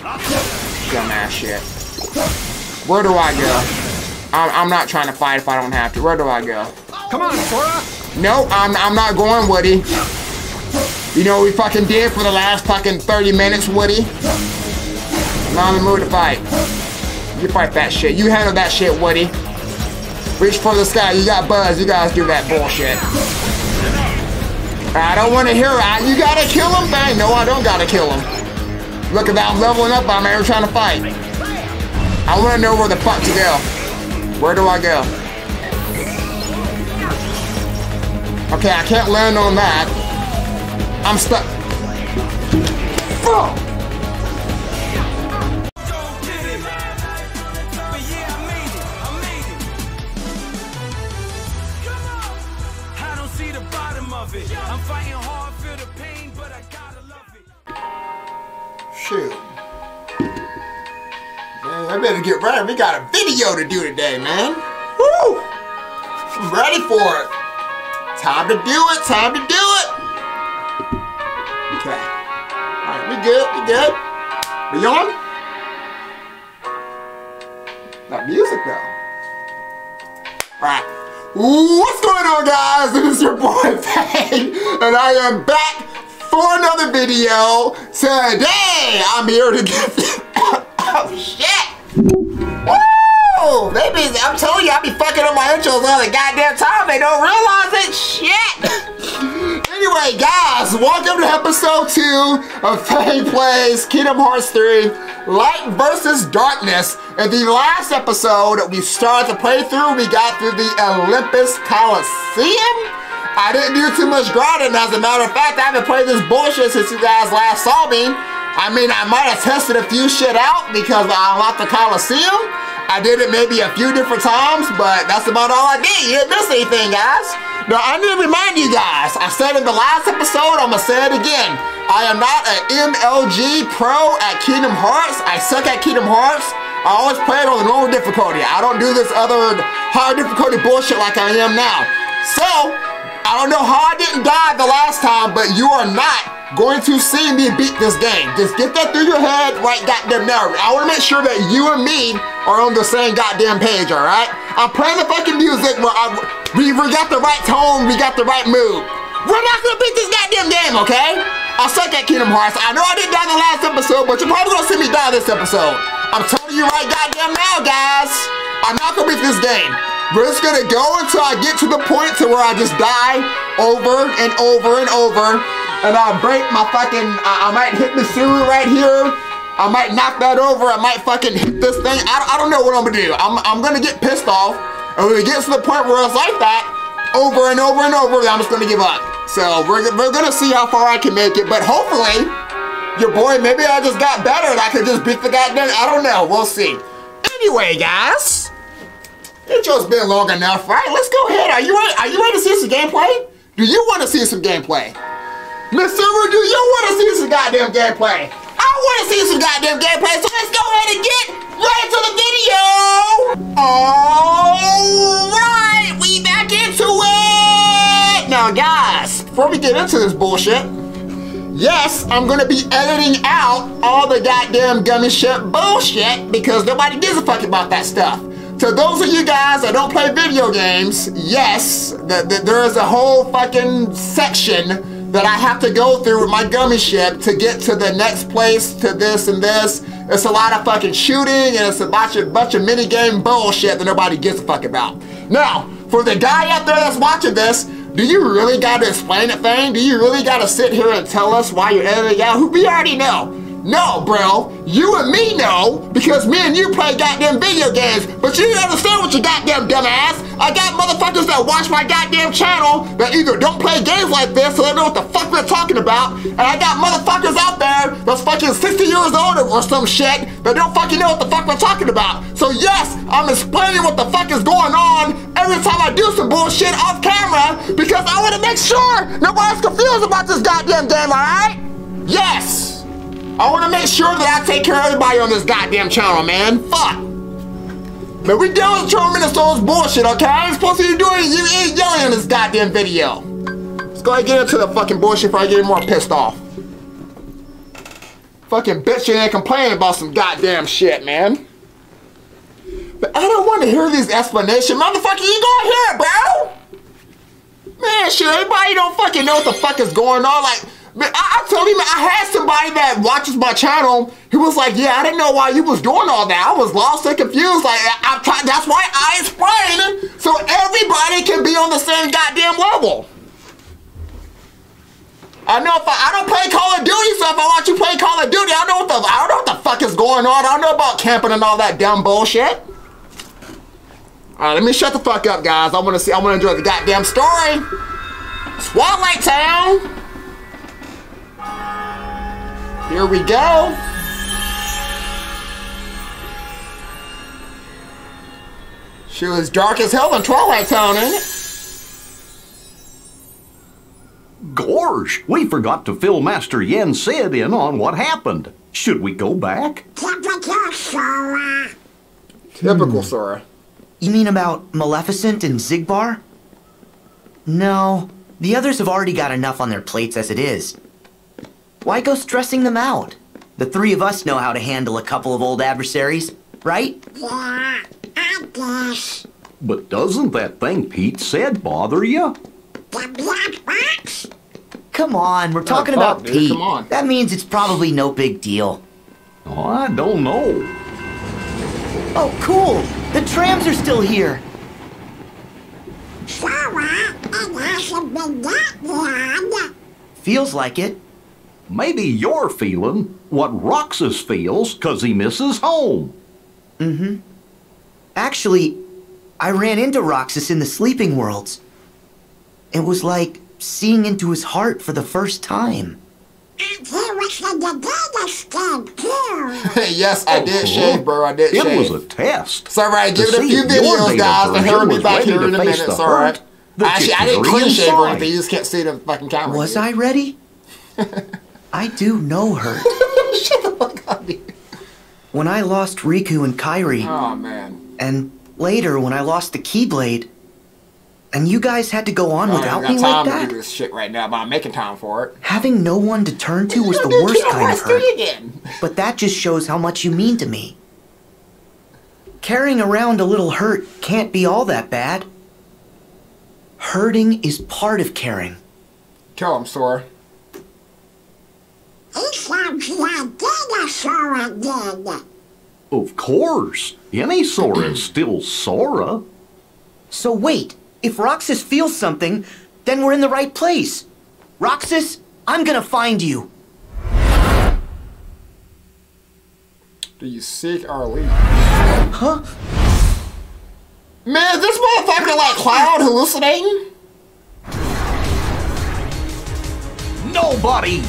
Dumbass shit. Where do I go? I'm not trying to fight if I don't have to. Where do I go? Come on, Sora! No, I'm not going, Woody. You know what we fucking did for the last fucking 30 minutes, Woody? Not in the mood to fight. You fight that shit. You handle that shit, Woody. Reach for the sky. You got Buzz. You guys do that bullshit. I don't want to hear it. You gotta kill him? Bang. No, I don't gotta kill him. Look at that. I'm leveling up. I'm never trying to fight. I want to know where the fuck to go. Where do I go? Okay, I can't land on that. I'm stuck. Fuck! Shoot. Man, I better get ready. We got a video to do today, man. Woo! I'm ready for it. Time to do it. Time to do it. Okay. Alright, we good. We good. We on? That music, though. Alright. What's going on, guys? This is your boy, Fang, and I am back for another video. Today, I'm here to give you... oh, shit! Woo! They be, I'm telling you, I be fucking up my intros all the goddamn time. They don't realize it. Shit! Anyway, guys, welcome to episode 2 of Fang Plays Kingdom Hearts 3 Light versus Darkness. In the last episode, we started the playthrough. We got through the Olympus Coliseum. I didn't do too much grinding. As a matter of fact, I haven't played this bullshit since you guys last saw me. I mean, I might have tested a few shit out because I unlocked the Coliseum. I did it maybe a few different times, but that's about all I did. You didn't miss anything, guys. Now, I need to remind you guys, I said in the last episode, I'm going to say it again. I am not an MLG pro at Kingdom Hearts. I suck at Kingdom Hearts. I always play it on the normal difficulty. I don't do this other high difficulty bullshit like I am now. So, I don't know how I didn't die the last time, but you are not going to see me beat this game. Just get that through your head right goddamn now. I want to make sure that you and me are on the same goddamn page, alright? I'm playing the fucking music where we got the right tone, we got the right mood. We're not going to beat this goddamn game, okay? I suck at Kingdom Hearts. I know I didn't die the last episode, but you're probably going to see me die this episode. I'm telling you right goddamn now, guys. I'm not going to beat this game. We're just gonna go until I get to the point to where I just die over and over and over, and I'll break my fucking, I might hit the ceiling right here, I might knock that over, I might fucking hit this thing, I don't know what I'm gonna do. I'm gonna get pissed off, and when it gets to the point where it's like that, over and over and over, I'm just gonna give up. So we're gonna see how far I can make it, but hopefully, your boy, maybe I just got better and I could just beat the goddamn, I don't know, we'll see. Anyway, guys. It's just been long enough, right? Let's go ahead. Are you ready to see some gameplay? Do you want to see some gameplay? Miss Silver, do you want to see some goddamn gameplay? I want to see some goddamn gameplay, so let's go ahead and get right into the video! Alright, we back into it! Now guys, before we get into this bullshit, yes, I'm gonna be editing out all the goddamn gummy shit bullshit because nobody gives a fuck about that stuff. To those of you guys that don't play video games, yes, there is a whole fucking section that I have to go through with my gummy ship to get to the next place, to this and this. It's a lot of fucking shooting and it's a bunch of minigame bullshit that nobody gives a fuck about. Now, for the guy out there that's watching this, do you really gotta explain it, Fang? Do you really gotta sit here and tell us why you're editing out? We already know. No, bro, you and me know, because me and you play goddamn video games, but you don't understand what you goddamn dumbass. I got motherfuckers that watch my goddamn channel that either don't play games like this, so they know what the fuck we're talking about, and I got motherfuckers out there that's fucking 60 years old or some shit that don't fucking know what the fuck we're talking about. So yes, I'm explaining what the fuck is going on every time I do some bullshit off camera, because I want to make sure nobody's confused about this goddamn game, alright? Yes! I want to make sure that I take care of everybody on this goddamn channel, man. Fuck. But we done with 2 minutes of this bullshit, okay? I ain't supposed to be doing it. You ain't yelling in this goddamn video. Let's go ahead and get into the fucking bullshit before I get more pissed off. Fucking bitching and complaining about some goddamn shit, man. But I don't want to hear these explanations. Motherfucker, you go here, bro! Man, shit, everybody don't fucking know what the fuck is going on. Like, man, I told him, I had somebody that watches my channel. He was like, yeah, I didn't know why you was doing all that. I was lost and confused. Like, I'm trying, that's why I explain, so everybody can be on the same goddamn level. I know if I don't play Call of Duty, so if I watch you play Call of Duty, I don't know what the fuck is going on. I don't know about camping and all that dumb bullshit. Alright, let me shut the fuck up, guys. I wanna enjoy the goddamn story. Twilight Town. Here we go. She was dark as hell in Twilight Town, ain't it? Gorge, we forgot to fill Master Yen Sid in on what happened. Should we go back? Typical Sora. Typical Sora. You mean about Maleficent and Xigbar? No, the others have already got enough on their plates as it is. Why go stressing them out? The three of us know how to handle a couple of old adversaries, right? Yeah, I guess. But doesn't that thing Pete said bother you? The black box? Come on, we're talking about Pete. Come on. That means it's probably no big deal. Oh, I don't know. Oh, cool. The trams are still here. Sora, it hasn't been that long. Feels like it. Maybe you're feeling what Roxas feels because he misses home. Mm-hmm. Actually, I ran into Roxas in the Sleeping Worlds. It was like seeing into his heart for the first time. And he was in the data scan too. Yes, I did shave, bro. I did shave. It was a test. It's all right. Give it a few videos, guys, and he'll be back here in a minute. It's all right. Actually, I didn't clean shave or anything. You just can't see the fucking camera. Was I ready? I do know her. Shut the fuck up, dude. When I lost Riku and Kairi. Oh, man. And later, when I lost the Keyblade. And you guys had to go on without me like that? I don't have time to do this shit right now, but I'm making time for it. Having no one to turn to was the worst kind of hurt. But that just shows how much you mean to me. Carrying around a little hurt can't be all that bad. Hurting is part of caring. Tell him, Sora. It sounds like Sora again. Of course. Any Sora is still Sora. So wait. If Roxas feels something, then we're in the right place. Roxas, I'm gonna find you. Do you seek our lead? Huh? Man, is this motherfucker like Cloud hallucinating? Nobody!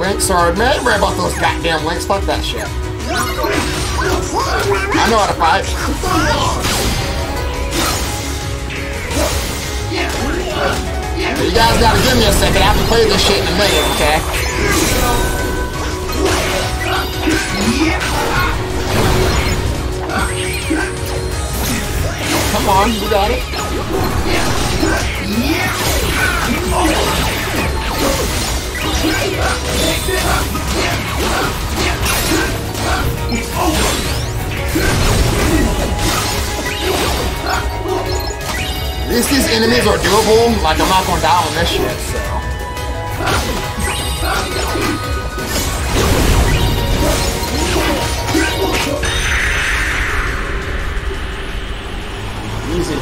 Links are mad about those goddamn links, fuck that shit. I know how to fight. You guys gotta give me a second. I have to play this shit in a minute, okay? Come on, you got it. At least these enemies are doable, like I'm not gonna die on this shit, so. Easy.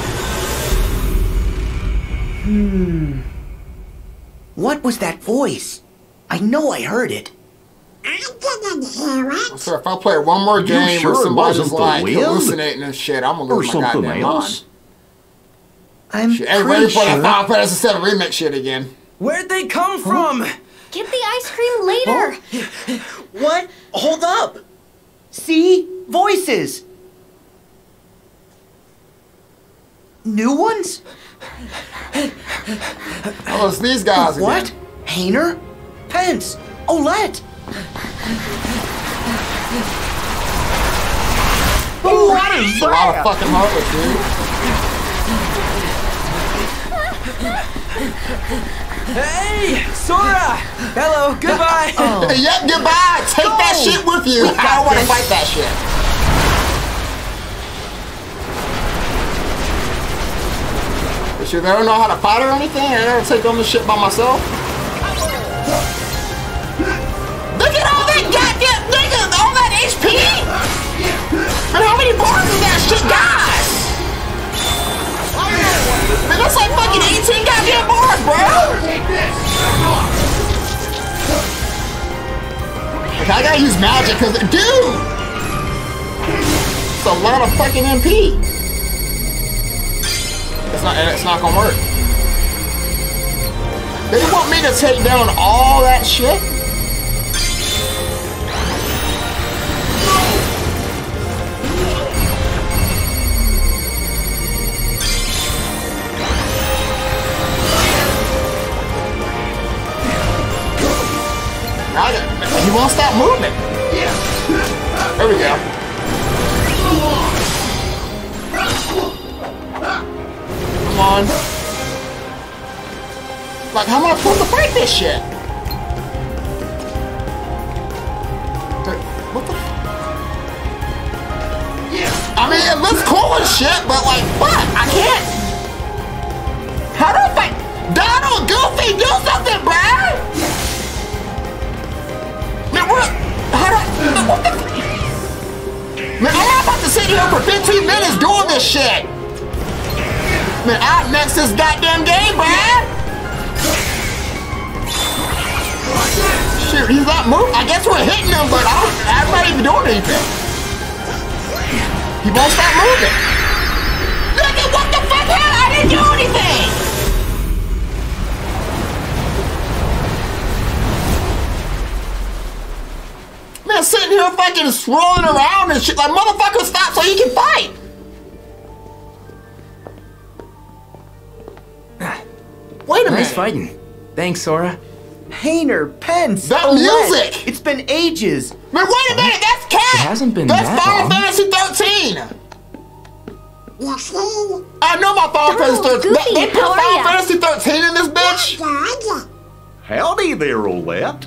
What was that voice? I know I heard it. I didn't hear it. So if I play one more game where somebody's like hallucinating and shit, I'm gonna lose my goddamn mind. I'm pretty sure. Ready for the Final Fantasy 7 remake shit again. Where'd they come from? Get the ice cream later. What? Hold up. See? Voices. New ones? Oh, it's these guys again. What? Hayner? Pence! Olette! What is that? A lot of fucking Heartless, dude. Hey, Sora! Hello, goodbye! Oh. Yep, goodbye! Take that shit with you! I don't want to fight that shit. But you never know how to fight or anything? I never take on this shit by myself. Look at all that goddamn nigga! All that HP! And how many bars is that shit got? Man, that's like fucking 18 goddamn bars, bro! Like, I gotta use magic, cause dude! It's a lot of fucking MP. It's not gonna work. They want me to take down all that shit? He won't stop moving. There we go. Come on. Like, how am I supposed to fight this shit? What the? I mean, it looks cool and shit, but like, fuck, I can't. How do I fight? Donald, Goofy, do something, bruh! Man, I'm not about to sit here for 15 minutes doing this shit. Man, I'll next this goddamn game, man. Shoot, he's not moving. I guess we're hitting him, but I'm not even doing anything. He won't stop moving. Look at what the fuck hell? I didn't do anything. Man, sitting here fucking swirling around and shit. Like, motherfucker, stop so he can fight! Wait a minute. Nice fighting. Thanks, Sora. Hayner, Pence, that Olette. Music! It's been ages. Man, wait a minute, that's cat! It hasn't been That's Final Fantasy 13! Yes, sir. I know my Final Fantasy 13. They put Final Fantasy 13 in this bitch? Yeah. Howdy there, Olette.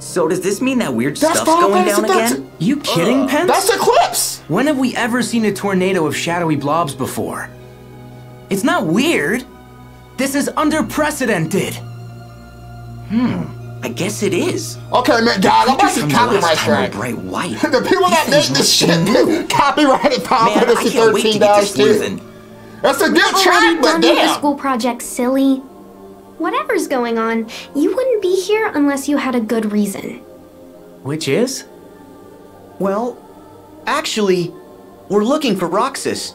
So does this mean that weird stuff's going down again? You kidding, Pence? That's Eclipse! When have we ever seen a tornado of shadowy blobs before? It's not weird. This is unprecedented. I guess it is. Okay, man, guys, I'm about to copyright strike. The people that make this shit copyrighted Final Fantasy 13 dollars too. That's a good track, but damn. Your school project, silly. Whatever's going on, you wouldn't be here unless you had a good reason. Which is? Well, actually, we're looking for Roxas.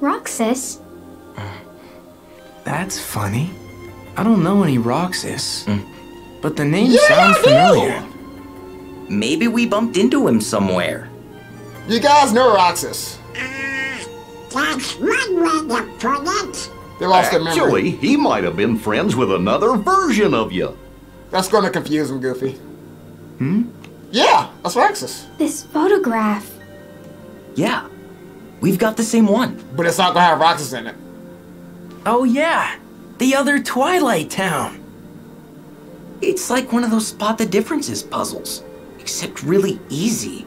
Roxas? That's funny. I don't know any Roxas, but the name sounds familiar. Maybe we bumped into him somewhere. You guys know Roxas. That's one way to put it. They lost their memory. Actually, he might have been friends with another version of you. That's going to confuse him, Goofy. Yeah, that's Roxas. This photograph. Yeah, we've got the same one. But it's not going to have Roxas in it. Oh yeah, the other Twilight Town. It's like one of those spot the differences puzzles, except really easy.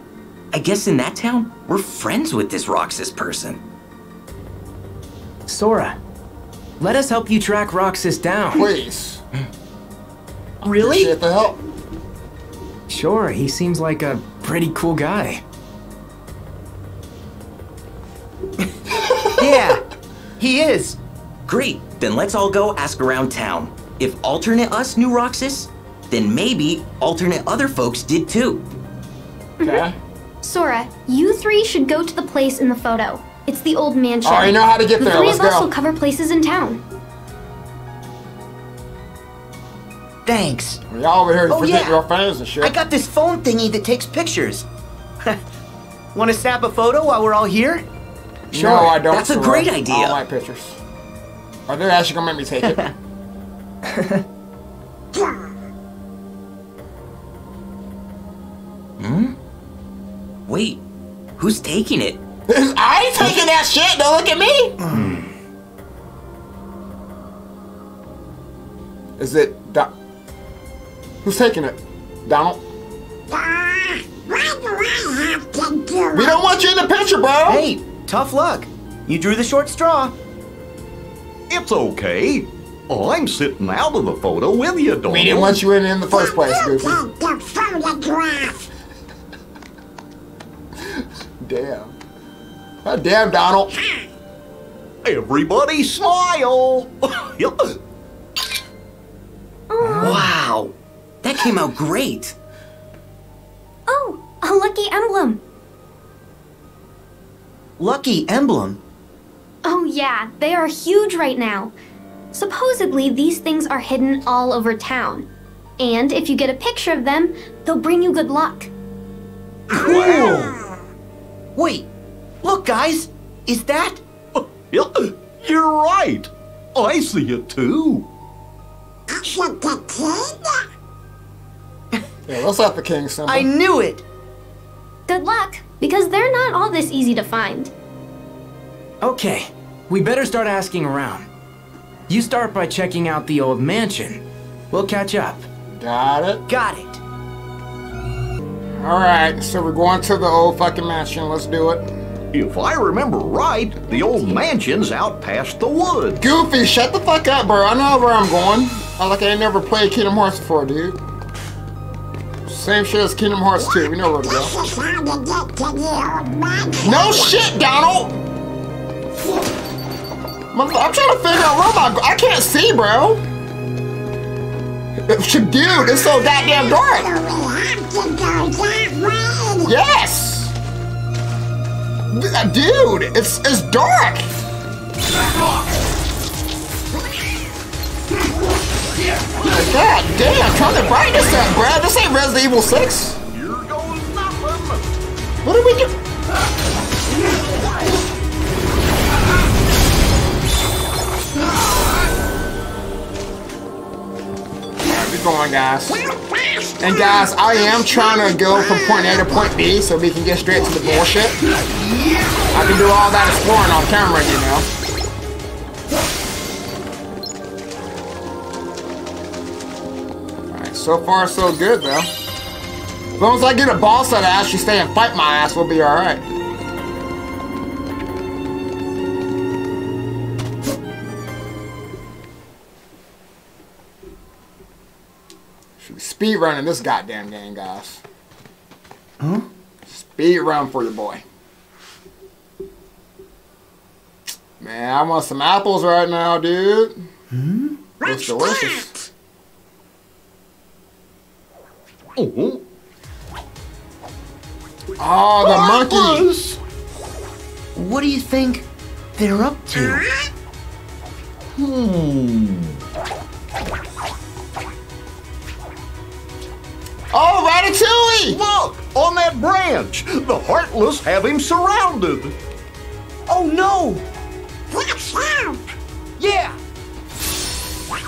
I guess in that town, we're friends with this Roxas person. Sora. Let us help you track Roxas down. Please. Really? Appreciate the help. Sure, he seems like a pretty cool guy. Yeah, he is. Great, then let's all go ask around town. If alternate us knew Roxas, then maybe alternate other folks did too. Okay. Sora, you three should go to the place in the photo. It's the old mansion. I know how to get there. Let's go. The three of us will cover places in town. Thanks. Y'all over here to protect your fans and shit. I got this phone thingy that takes pictures. Want to snap a photo while we're all here? Sure, no, I don't. That's a great idea. All my pictures. Are they actually gonna make me take it? Wait, who's taking it? I ain't taking that shit, don't look at me! Is it Donald? Who's taking it? Donald? Why do I have to do it? We don't want you in the picture, bro! Hey, tough luck. You drew the short straw. It's okay. Oh, I'm sitting out of the photo with you, Donald. We didn't want you in the first place, Goofy. The photograph. Damn. Oh, damn, Donald. Everybody smile. Wow. That came out great. Oh, a lucky emblem. Lucky emblem? Oh yeah, they are huge right now. Supposedly, these things are hidden all over town. And if you get a picture of them, they'll bring you good luck. Wow! Wait, look guys, is that? You're right. I see it too. That's like the king? Yeah, that's not the king symbol. I knew it. Good luck, because they're not all this easy to find. Okay, we better start asking around. You start by checking out the old mansion. We'll catch up. Got it? Got it. Alright, so we're going to the old fucking mansion. Let's do it. If I remember right, the old mansion's out past the woods. Goofy, shut the fuck up, bro. I know where I'm going. I like I ain't never played Kingdom Hearts before, dude. Same shit as Kingdom Hearts 2. We know where to go. No shit, Donald! I'm trying to figure out where I'm going. I can't see, bro. Dude, it's so goddamn dark. Yes. Dude, it's dark. God damn, turn the brightness up, bro. This ain't Resident Evil 6. What did we do? Going, guys. And guys, I am trying to go from point A to point B so we can get straight to the bullshit. I can do all that exploring on camera, you know. Alright, so far so good, though. As long as I get a boss that I actually stay and fight my ass, we'll be alright. Speed running this goddamn game, guys. Huh? Speed run for your boy. Man, I want some apples right now, dude. Hmm? It's delicious. Oh, the monkeys! What do you think they're up to? Oh, Ratatouille! Look! On that branch! The Heartless have him surrounded! Oh no! Let's help! Yeah! Come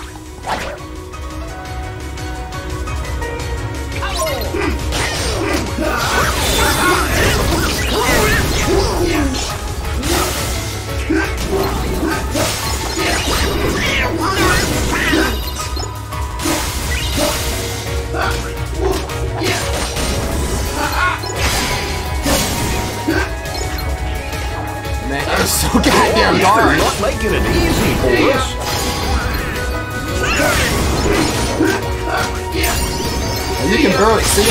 on! Man, it's so goddamn dark. You're not making it easy for us. And you can barely see him.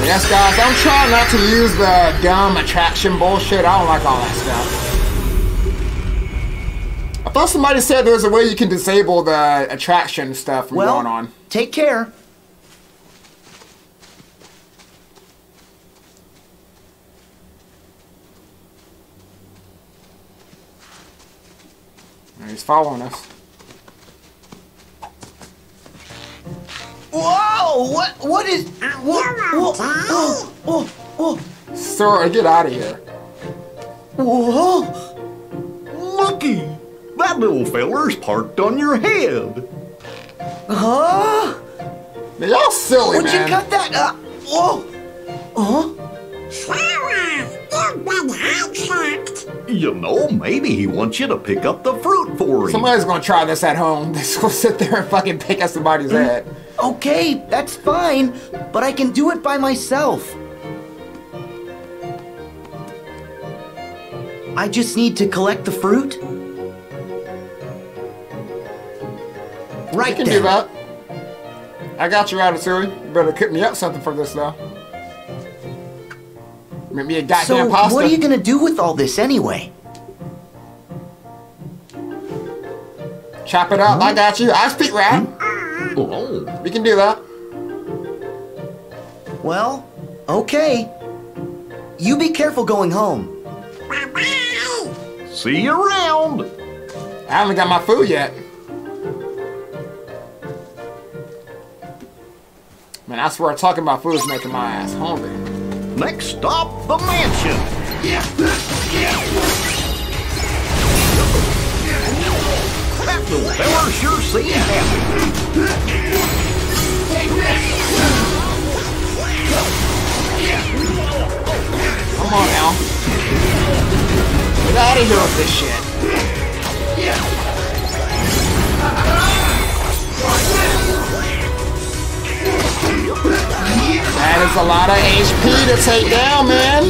Yes, guys, I'm trying not to use the dumb attraction bullshit. I don't like all that stuff. I thought somebody said there's a way you can disable the attraction stuff from going on. Take care. He's following us. Whoa! What is... Whoa. Sora, get out of here. Whoa! Looky! That little feller's parked on your head. Huh? They're all silly, man. Would you cut that? Whoa. You know, maybe he wants you to pick up the fruit for him. Somebody's gonna try this at home. They're just gonna sit there and fucking pick at somebody's head. Okay, that's fine, but I can do it by myself. I just need to collect the fruit. Right, you can do that. I got you, Ratatouille. You better cook me up something for this, though. Maybe a goddamn pasta. So what are you gonna do with all this anyway? Chop it up. I got you. I speak rap. We can do that. Well, okay. You be careful going home. See you around. I haven't got my food yet. Man, I swear talking about food is making my ass hungry. Next stop, the mansion. That little fella sure seems happy. Come on now. Get out of here with this shit. That is a lot of HP to take down, man.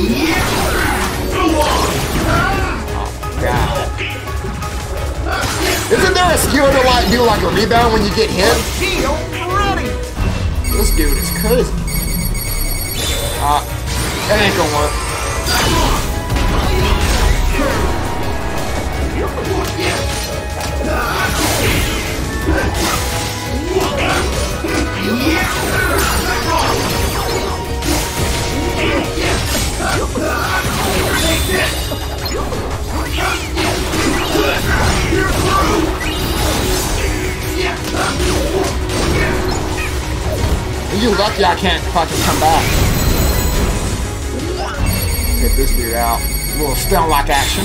Oh, God. Isn't there a skill to like do like a rebound when you get hit? This dude is crazy. That ain't gonna work. You lucky I can't fucking come back. Get this dude out. A little stun lock action.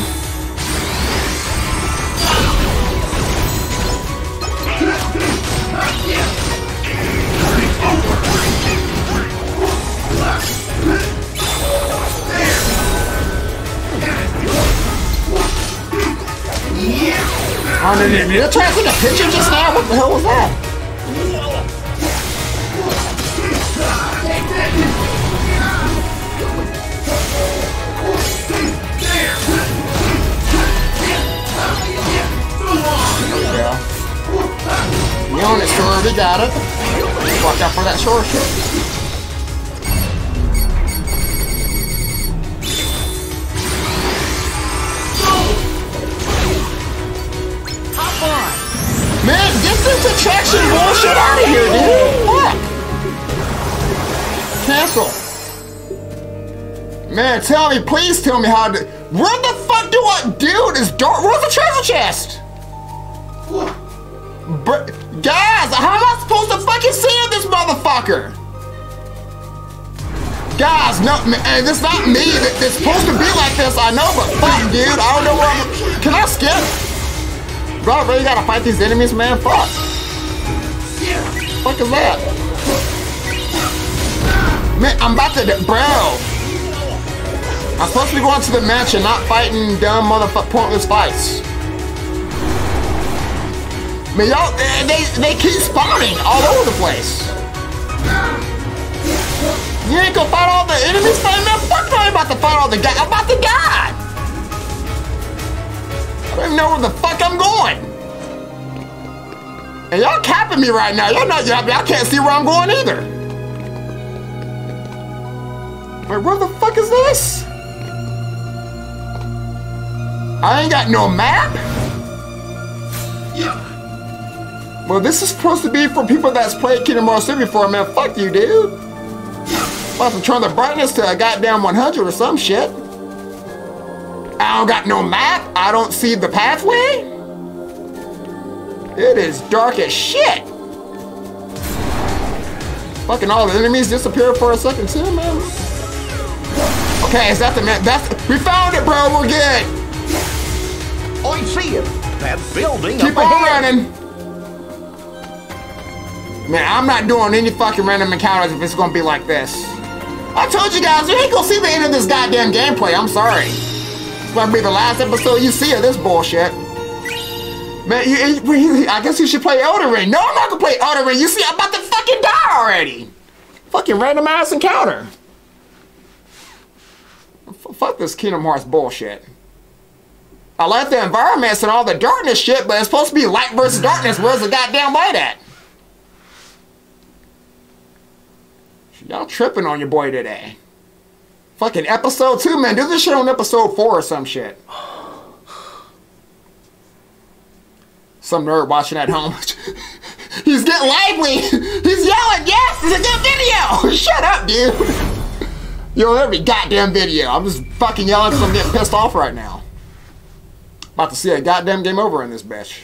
You're trying to take a picture just now? What the hell was that? Yeah. We own it, Sora. We got it. Watch out for that Sora shit. Man, get this attraction bullshit out of here, dude! Fuck! Cancel. Man, tell me, please tell me how to... Where the fuck do I... Dude, it's dark... Where's the treasure chest? But, guys, how am I supposed to fucking see this motherfucker? Guys, no, man, it's not me. It's supposed to be like this, I know, but fuck, dude. I don't know where I'm... Can I skip? Bro, I really gotta fight these enemies, man. Fuck. Fuck is that? Man, I'm about to... Bro. I'm supposed to be going to the mansion, not fighting dumb motherfucking pointless fights. Man, y'all... They keep spawning all over the place. You ain't gonna fight all the enemies, man? Fuck, I ain't about to fight all the guys. I'm about to die. I don't even know where the fuck I'm going. And y'all capping me right now. Y'all know y'all can't see where I'm going either. Wait, where the fuck is this? I ain't got no map? Yeah. Well, this is supposed to be for people that's played Kingdom Hearts 3 before, man. Fuck you, dude. I'm about to turn the brightness to a goddamn 100 or some shit. I don't got no map. I don't see the pathway. It is dark as shit. Fucking all the enemies disappeared for a second too, man. Okay, is that the map? We found it, bro. We're good. Oh, you see it? That building. Keep on running. Man, I'm not doing any fucking random encounters if it's gonna be like this. I told you guys, you ain't gonna see the end of this goddamn gameplay, I'm sorry. It's gonna be the last episode you see of this bullshit. Man, I guess you should play Elden Ring. No, I'm not gonna play Elden Ring. You see, I'm about to fucking die already. Fucking randomized encounter. Fuck this Kingdom Hearts bullshit. I left the environments and all the darkness shit, but it's supposed to be light versus darkness. Where's the goddamn light at? Y'all tripping on your boy today. Fucking episode 2, man. Do this shit on episode 4 or some shit. Some nerd watching at home. He's getting lively. He's yelling, yes, it's a good video. Shut up, dude. Yo, every goddamn video. I'm just fucking yelling because I'm getting pissed off right now. About to see a goddamn game over in this bitch.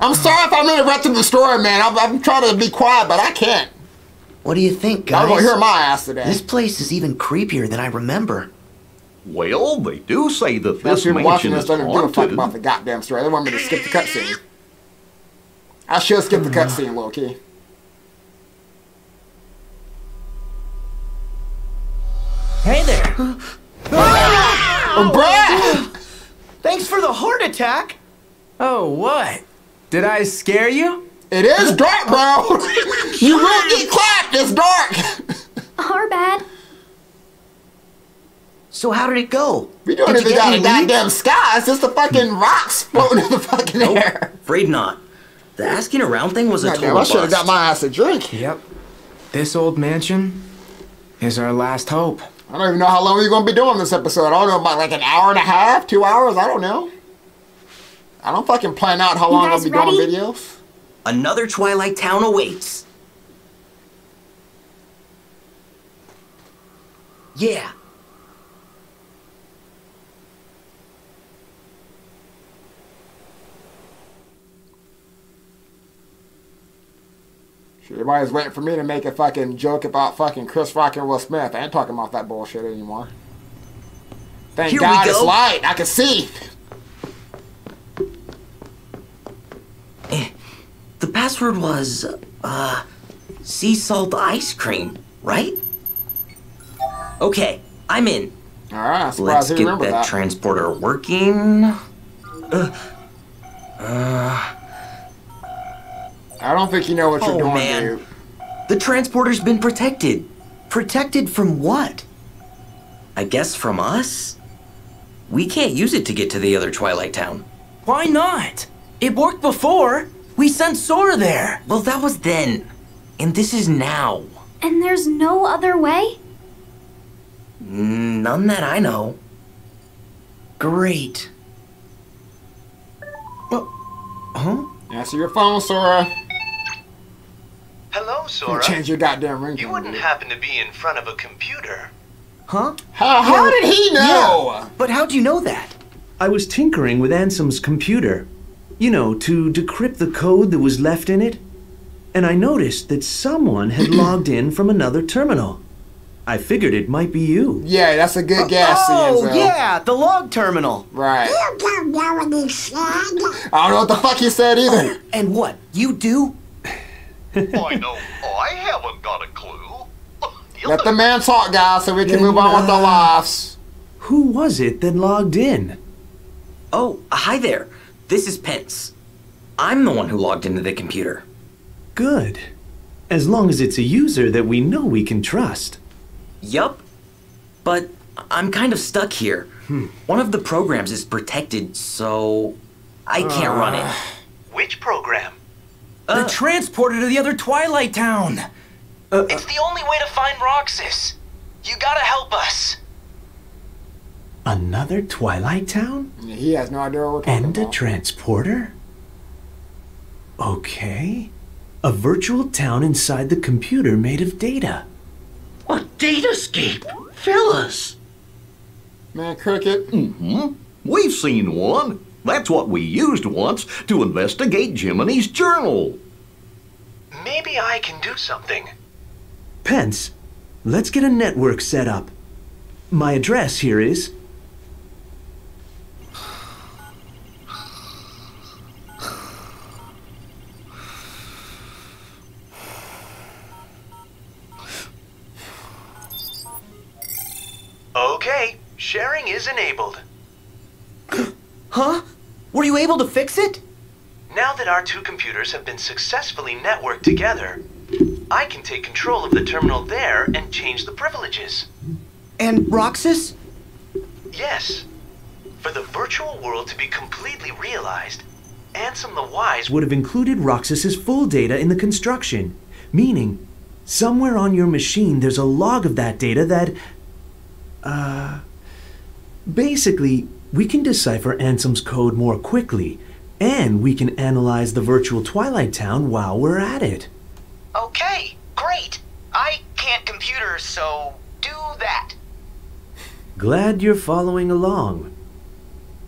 I'm sorry if I'm interrupting the story, man. I'm trying to be quiet, but I can't. What do you think, guys? I'm gonna hear my ass today. This place is even creepier than I remember. Well, they do say that this mansion is haunted. Don't give a fuck about the goddamn story. They want me to skip the cutscene. I should skip the cutscene, low key. Hey there. Bruh! Thanks for the heart attack. Oh, what? Did I scare you? It is dark, bro. You will get clapped. It's dark. Our bad. So how did it go? We don't even got a goddamn sky. It's just the fucking rocks floating in the fucking air. Afraid not. The asking around thing was a total bust. I should have got my ass a drink. Yep. This old mansion is our last hope. I don't even know how long we're gonna be doing this episode. I don't know, about like an hour and a half, 2 hours. I don't know. I don't fucking plan out how long I'll be doing videos. Another Twilight Town awaits. Yeah. Everybody's waiting for me to make a fucking joke about fucking Chris Rock and Will Smith. I ain't talking about that bullshit anymore. Thank God it's light. I can see. The password was, sea salt ice cream, right? Okay, I'm in. All right, I'm surprised you remember that. Let's get that transporter working. I don't think you know what you're doing, man. Dude. The transporter's been protected. Protected from what? I guess from us? We can't use it to get to the other Twilight Town. Why not? It worked before. We sent Sora there! Well, that was then. And this is now. And there's no other way? None that I know. Great. Huh? Answer your phone, Sora. Hello, Sora. Change your goddamn ring. You wouldn't happen to be in front of a computer. Huh? How did he know? Yeah, but how'd you know that? I was tinkering with Ansem's computer. You know, to decrypt the code that was left in it. And I noticed that someone had logged in from another terminal. I figured it might be you. Yeah, that's a good guess. Oh, yeah, the log terminal. Right. You don't know what he said. I don't know what the fuck he said either. And what, you do? I know, I haven't got a clue. Let the man talk, guys, so we can move on with our lives. Who was it that logged in? Oh, hi there. This is Pence. I'm the one who logged into the computer. Good. As long as it's a user that we know we can trust. Yup. But I'm kind of stuck here. One of the programs is protected, so I can't run it. Which program? The transporter to the other Twilight Town. It's the only way to find Roxas. You gotta help us. Another Twilight Town? He has no idea what we're talking about. And a transporter? Okay. A virtual town inside the computer made of data. A datascape? Fellas! Man, cricket. Mm-hmm. We've seen one. That's what we used once to investigate Jiminy's journal. Maybe I can do something. Pence, let's get a network set up. My address here is... Okay, sharing is enabled. Huh? Were you able to fix it? Now that our two computers have been successfully networked together, I can take control of the terminal there and change the privileges. And Roxas? Yes. For the virtual world to be completely realized, Ansem the Wise would have included Roxas's full data in the construction, meaning somewhere on your machine there's a log of that data that... Basically, we can decipher Ansem's code more quickly, and we can analyze the virtual Twilight Town while we're at it. Okay, great. I can't computer, so do that. Glad you're following along.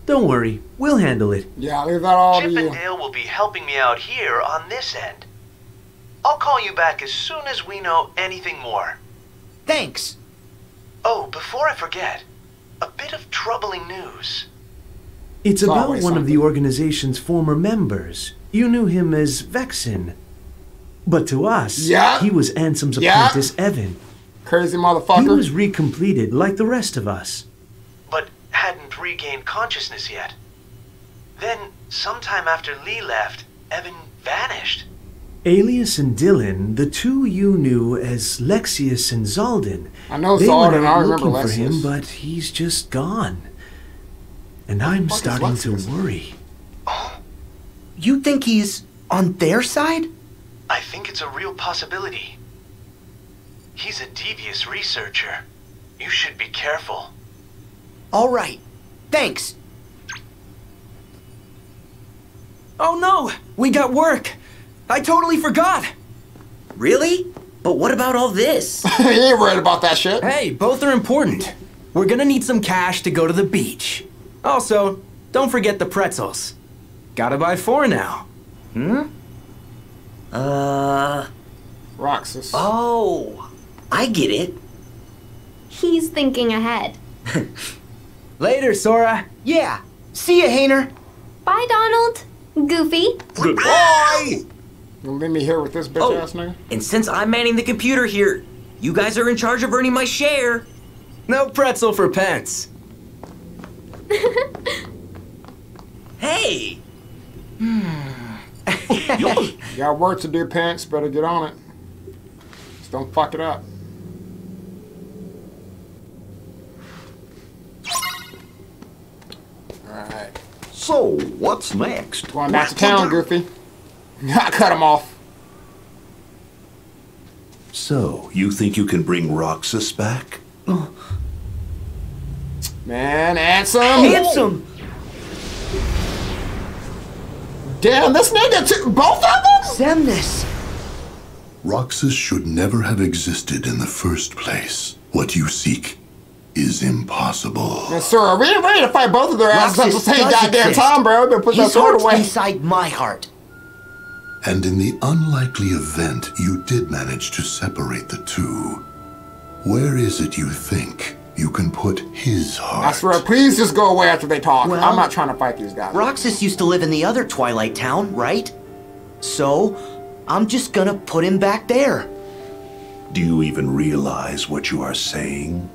Don't worry, we'll handle it. Yeah, leave that all to you. Chippendale will be helping me out here on this end. I'll call you back as soon as we know anything more. Thanks. Oh, before I forget, a bit of troubling news. It's about one of the organization's former members. You knew him as Vexen. But to us, he was Ansem's apprentice, Evan. Crazy motherfucker. He was recompleted like the rest of us. But hadn't regained consciousness yet. Then, sometime after Lea left, Evan vanished. Alias and Dylan, the two you knew as Lexius and Zaldin. I know Zaldin, I remember Lexius. They went looking for him, but he's just gone. And I'm starting to worry. Oh, you think he's on their side? I think it's a real possibility. He's a devious researcher. You should be careful. All right. Thanks. Oh no! We got work! I totally forgot! Really? But what about all this? You ain't worried about that shit. Hey, both are important. We're gonna need some cash to go to the beach. Also, don't forget the pretzels. Gotta buy 4 now. Hmm? Roxas. Oh, I get it. He's thinking ahead. Later, Sora. Yeah. See ya, Hayner. Bye, Donald. Goofy. Goodbye. Don't leave me here with this bitch ass nigga. And since I'm manning the computer here, you guys are in charge of earning my share. No pretzel for Pence. Hey. Got work to do, Pence. Better get on it. Just don't fuck it up. Alright. So, what's next? Going back to town, Goofy. I cut him off. So, you think you can bring Roxas back? Oh. Man, Ansem! Ansem! Damn, this nigga took both of them? Xemnas. Roxas should never have existed in the first place. What you seek is impossible. Yes, sir. Are we ready to fight both of their asses at the same goddamn time, bro? But put that sword away. Inside my heart. And in the unlikely event you did manage to separate the two, where is it you think you can put his heart? I swear, please just go away after they talk. Well, I'm not trying to fight these guys. Roxas used to live in the other Twilight Town, right? So, I'm just gonna put him back there. Do you even realize what you are saying?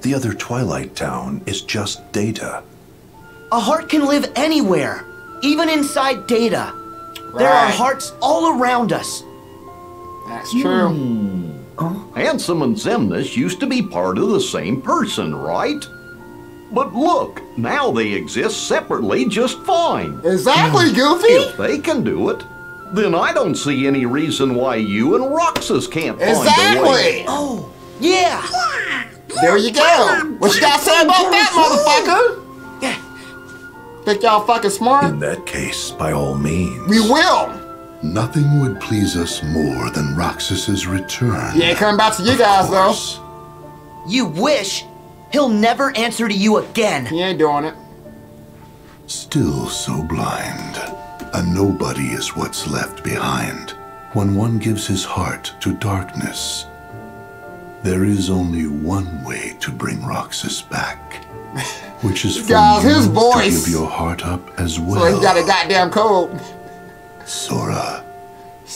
The other Twilight Town is just data. A heart can live anywhere, even inside data. Right. There are hearts all around us. That's true. Ansem and Xemnas used to be part of the same person, right? But look, now they exist separately just fine. Exactly, Goofy! If they can do it, then I don't see any reason why you and Roxas can't find a way. Oh, yeah! There you go! What you gotta say about that, motherfucker? Think y'all fucking smart? In that case, by all means. We will! Nothing would please us more than Roxas's return. He ain't coming back to you guys, though. You wish? He'll never answer to you again. He ain't doing it. Still so blind. A nobody is what's left behind when one gives his heart to darkness. There is only one way to bring Roxas back, which is for you to give your heart up as well. So he's got a goddamn cold. Sora,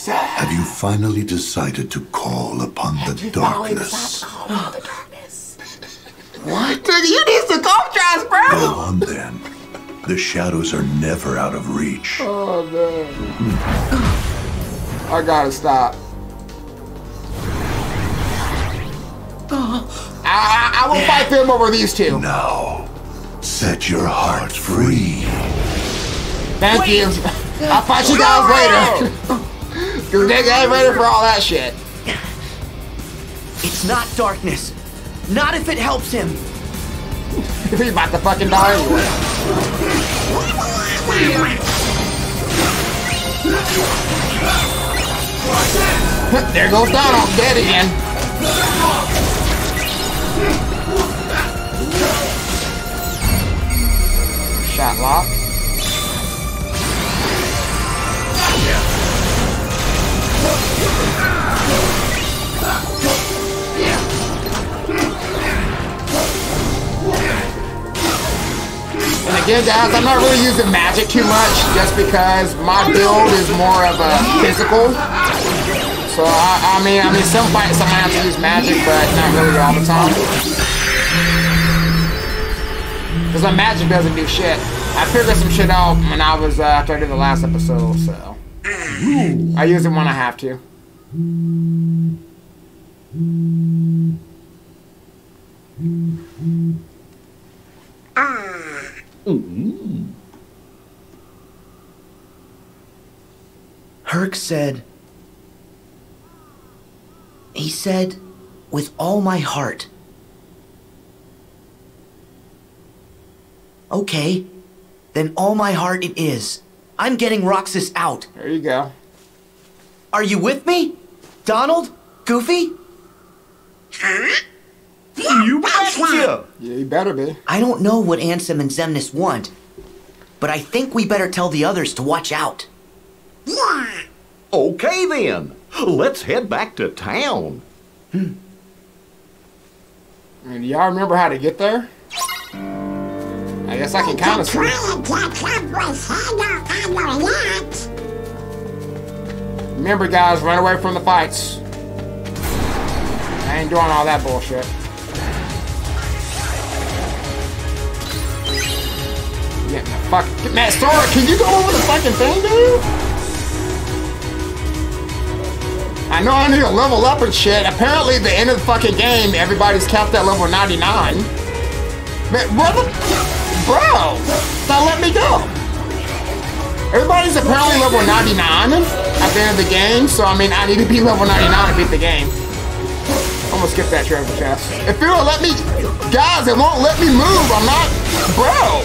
have you finally decided to call upon the darkness? What? Nigga, you need some golf drives, bro! Go on then. The shadows are never out of reach. Oh, man. I gotta stop. I will fight them over these two. Now, set your heart free. Thank you. I'll fight you guys later. Cause nigga, I ain't ready for all that shit. It's not darkness. Not if it helps him. If he's about to fucking die anyway. There goes Donald, dead again. Shot lock. And again, guys, I'm not really using magic too much just because my build is more of a physical. So I mean, some fights I might have to use magic, but not really all the time. Because my magic doesn't do shit. I figured some shit out when I was after I did the last episode, so I use it when I have to. Herc said, he said, with all my heart. Okay, then all my heart it is. I'm getting Roxas out. There you go. Are you with me? Donald? Goofy? You betcha! Yeah, you better be. I don't know what Ansem and Xemnas want, but I think we better tell the others to watch out. Okay then, let's head back to town. Hmm. And y'all remember how to get there? I guess I can count us. Remember, guys, run away from the fights. I ain't doing all that bullshit. Yeah, fuck. Man, Sora, can you go over the fucking thing, dude? I know I need to level up and shit. Apparently, at the end of the fucking game, everybody's capped at level 99. Man, what the... Bro, don't let me go. Everybody's apparently level 99 at the end of the game, so I mean, I need to be level 99 to beat the game. I'm gonna skip that treasure chest. If you don't let me, guys, it won't let me move. I'm not, bro.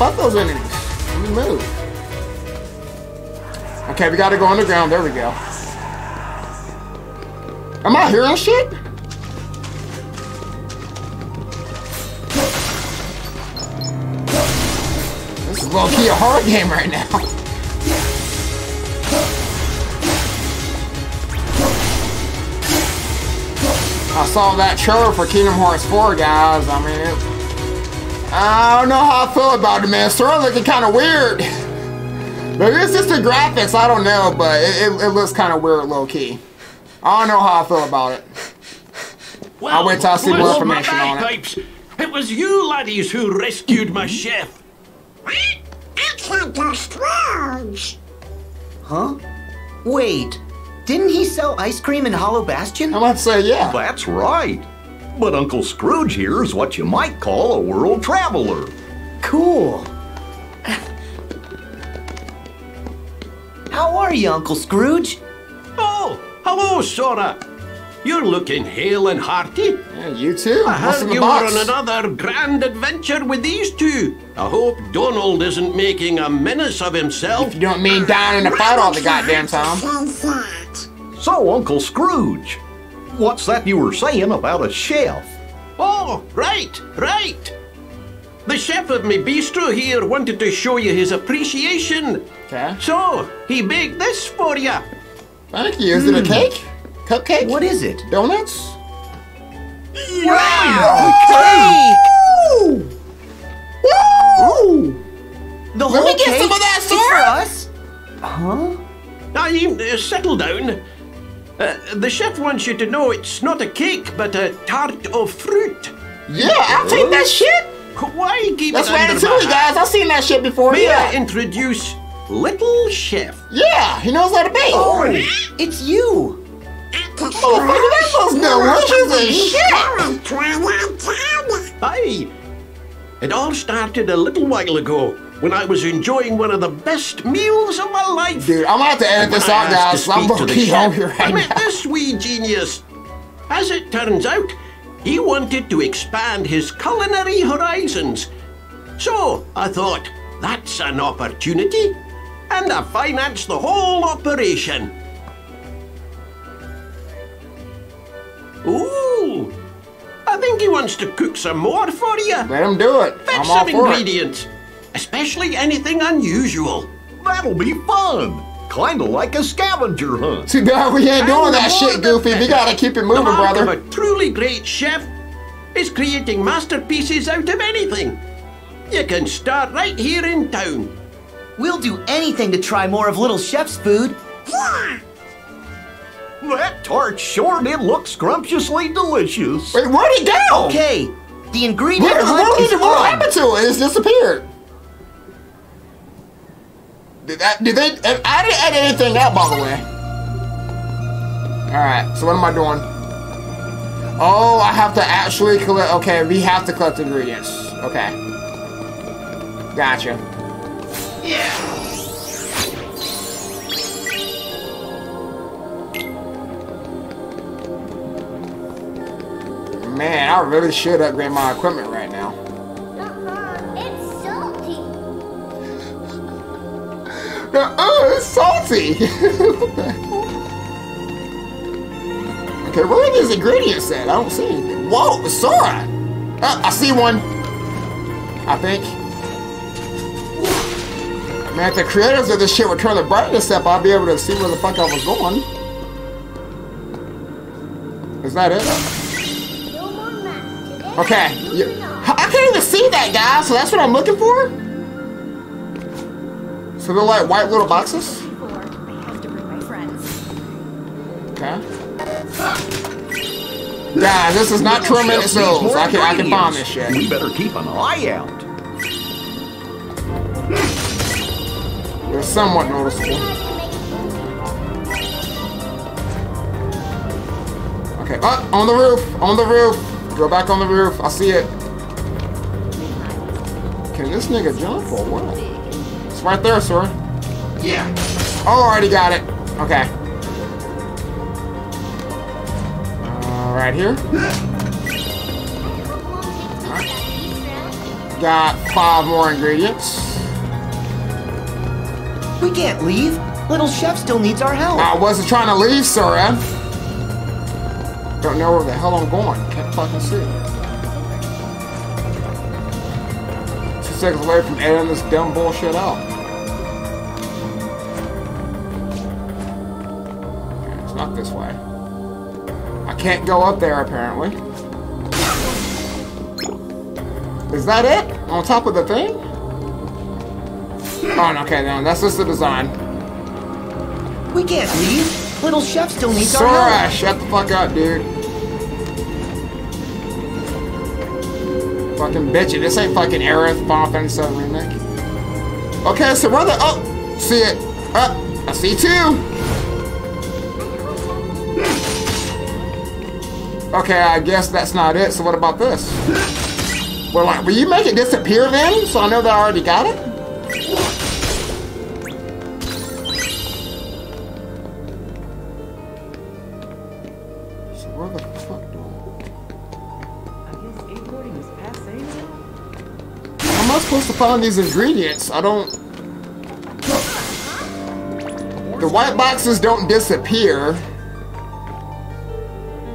Fuck those enemies. Let me move. Okay, we gotta go underground. There we go. Am I hearing shit? Low key a horror game right now. I saw that trailer for Kingdom Hearts 4, guys. I mean, I don't know how I feel about it, man. Sora looking kind of weird. Maybe it's just the graphics. I don't know, but it looks kind of weird, low key. I don't know how I feel about it. Well, I'll wait till I see more information on it. It was you laddies who rescued my chef. It's Uncle Scrooge. Huh? Wait, didn't he sell ice cream in Hollow Bastion? I might say yeah. That's right. But Uncle Scrooge here is what you might call a world traveler. Cool. How are you, Uncle Scrooge? Oh, hello, Sora. You're looking hale and hearty. Yeah, you too. I heard you were on another grand adventure with these two. I hope Donald isn't making a menace of himself. If you don't mean down in the fight all the goddamn time. So, Uncle Scrooge, what's that you were saying about a chef? Oh, right. The chef of my bistro here wanted to show you his appreciation. Okay. So, he baked this for you. Thank you. Is it a cake? Cupcake? What is it? Donuts? Wow! Cake! Woo! Woo! Let me get some of that, Sora! Huh? I mean, settle down. The chef wants you to know it's not a cake, but a tart of fruit. Yeah, I'll take that shit. Why you keep That's Ratatouille, guys. I've seen that shit before. May I introduce Little Chef? Yeah, he knows how to bake. Oh, it's you. Oh, that was delicious as shit. Hi. It all started a little while ago when I was enjoying one of the best meals of my life. Dude, I'm going to have to edit this out, guys. I'm going to keep on here right now. I met this wee genius. As it turns out, he wanted to expand his culinary horizons. So I thought, that's an opportunity. And I financed the whole operation. Ooh, I think he wants to cook some more for you. Let him do it. Fetch some ingredients, especially anything unusual. That'll be fun. Kinda like a scavenger hunt. See, no, we ain't doing that shit, Goofy. We gotta keep it moving, brother. The mark of a truly great chef is creating masterpieces out of anything. You can start right here in town. We'll do anything to try more of Little Chef's food. Yeah. That tart sure did look scrumptiously delicious. Wait, where'd it go? Okay, the ingredient hunt is what happened to it? It's disappeared. Did they? I didn't edit anything out, by the way. Alright, so what am I doing? Oh, I have to actually collect... Okay, we have to collect ingredients. Okay. Gotcha. Yeah. Man, I really should upgrade my equipment right now. It's salty. It's salty. Okay, where are these ingredients at? I don't see anything. Whoa, Sora! I see one. I think. Man, if the creators of this shit would turn the brightness up, I'd be able to see where the fuck I was going. Is that it? Okay, I can't even see that, guys, so that's what I'm looking for? So they're like white little boxes? Okay. Guys, this is not 2 minute zones. I can bomb this shit. We better keep an eye out. They're somewhat noticeable. Okay, oh, on the roof, on the roof. Go back on the roof. I see it. Can this nigga jump or what? It's right there, sir. Yeah. Already got it. Okay. Right here. Right. Got 5 more ingredients. We can't leave. Little Chef still needs our help. I wasn't trying to leave, sir. Don't know where the hell I'm going. Can't fucking see. 2 seconds away from airing this dumb bullshit out. Okay, it's not this way. I can't go up there apparently. Is that it? On top of the thing? Oh, no, okay, no, that's just the design. We can't leave. Little Chef still needs our help. Sora, shut the fuck up, dude. Fucking bitchin'. This ain't fucking Aerith Pompin' some remake. Okay, so where the... Oh! See it. Oh! I see two! Okay, I guess that's not it. So what about this? Well, like, will you make it disappear then? So I know that I already got it? Supposed to find these ingredients. I don't. The white boxes don't disappear.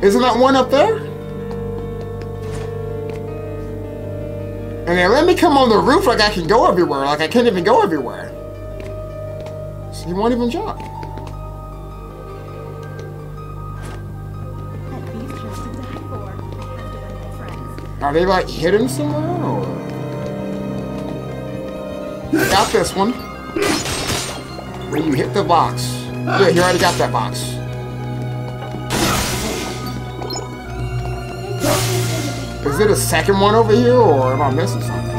Isn't that one up there? And they let me come on the roof like I can go everywhere. Like I can't even go everywhere. So you won't even jump. Are they like hidden somewhere? Or? Got this one. When you hit the box. Yeah, you already got that box. Is it a second one over here, or am I missing something?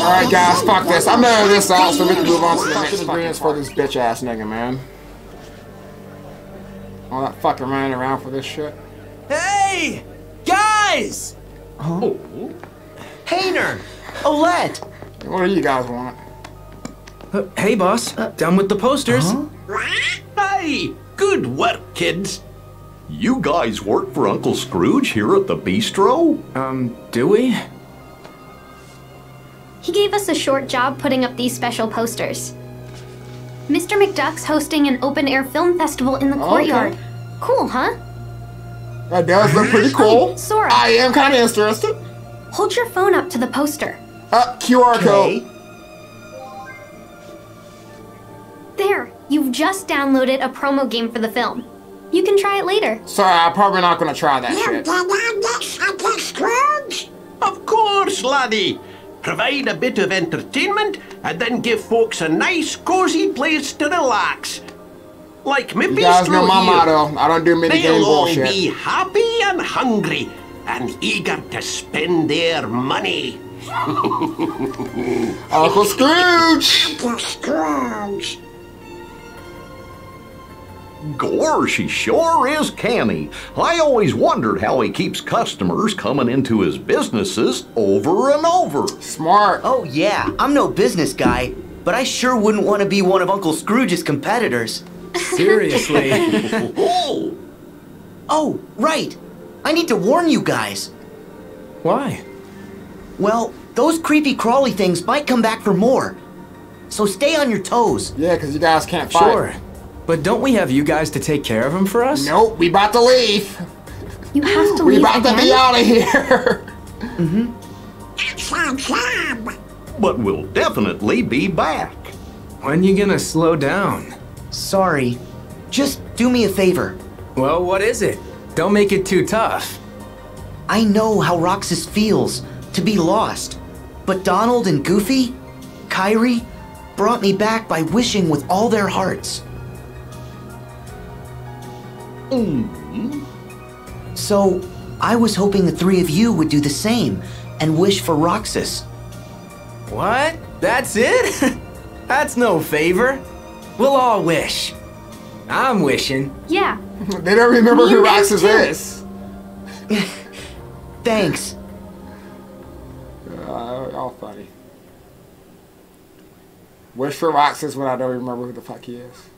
Alright guys, fuck this. I'm out of this out so we can move on to the next ingredients for this bitch ass nigga, man. All that fucking running around for this shit. Hey! Guys! Oh. Hayner! Olette! What do you guys want? Hey boss, done with the posters. Hey! Good work, kids! You guys work for Uncle Scrooge here at the bistro? Do we? He gave us a short job putting up these special posters. Mr. McDuck's hosting an open-air film festival in the courtyard. Okay. Cool, huh? That does look pretty cool. Hey, Sora. I am kind of interested. Hold your phone up to the poster. QR code. There, you've just downloaded a promo game for the film. You can try it later. Sorry, I'm probably not going to try that shit. Uncle Scrooge? Of course, laddie. Provide a bit of entertainment, and then give folks a nice, cozy place to relax. Like me, you guys know my motto. I don't do mini game bullshit. They'll all be happy and hungry, and eager to spend their money. Uncle Scrooge! Uncle Scrooge! Gorsh, he sure is canny. I always wondered how he keeps customers coming into his businesses over and over. Smart. Oh yeah, I'm no business guy, but I sure wouldn't want to be one of Uncle Scrooge's competitors. Seriously. Oh, right. I need to warn you guys. Why? Well, those creepy crawly things might come back for more. So stay on your toes. Yeah, because you guys can't fight. Sure. But don't we have you guys to take care of him for us? Nope, we about to leave. You have to leave. We about to be out of here. But we'll definitely be back. When you gonna slow down? Sorry. Just do me a favor. Well, what is it? Don't make it too tough. I know how Roxas feels to be lost. But Donald and Goofy, Kairi, brought me back by wishing with all their hearts. So, I was hoping the three of you would do the same and wish for Roxas. What? That's it? That's no favor. We'll all wish. I'm wishing. Yeah. They don't remember who Roxas is. Thanks. All funny. Wish for Roxas when I don't remember who the fuck he is.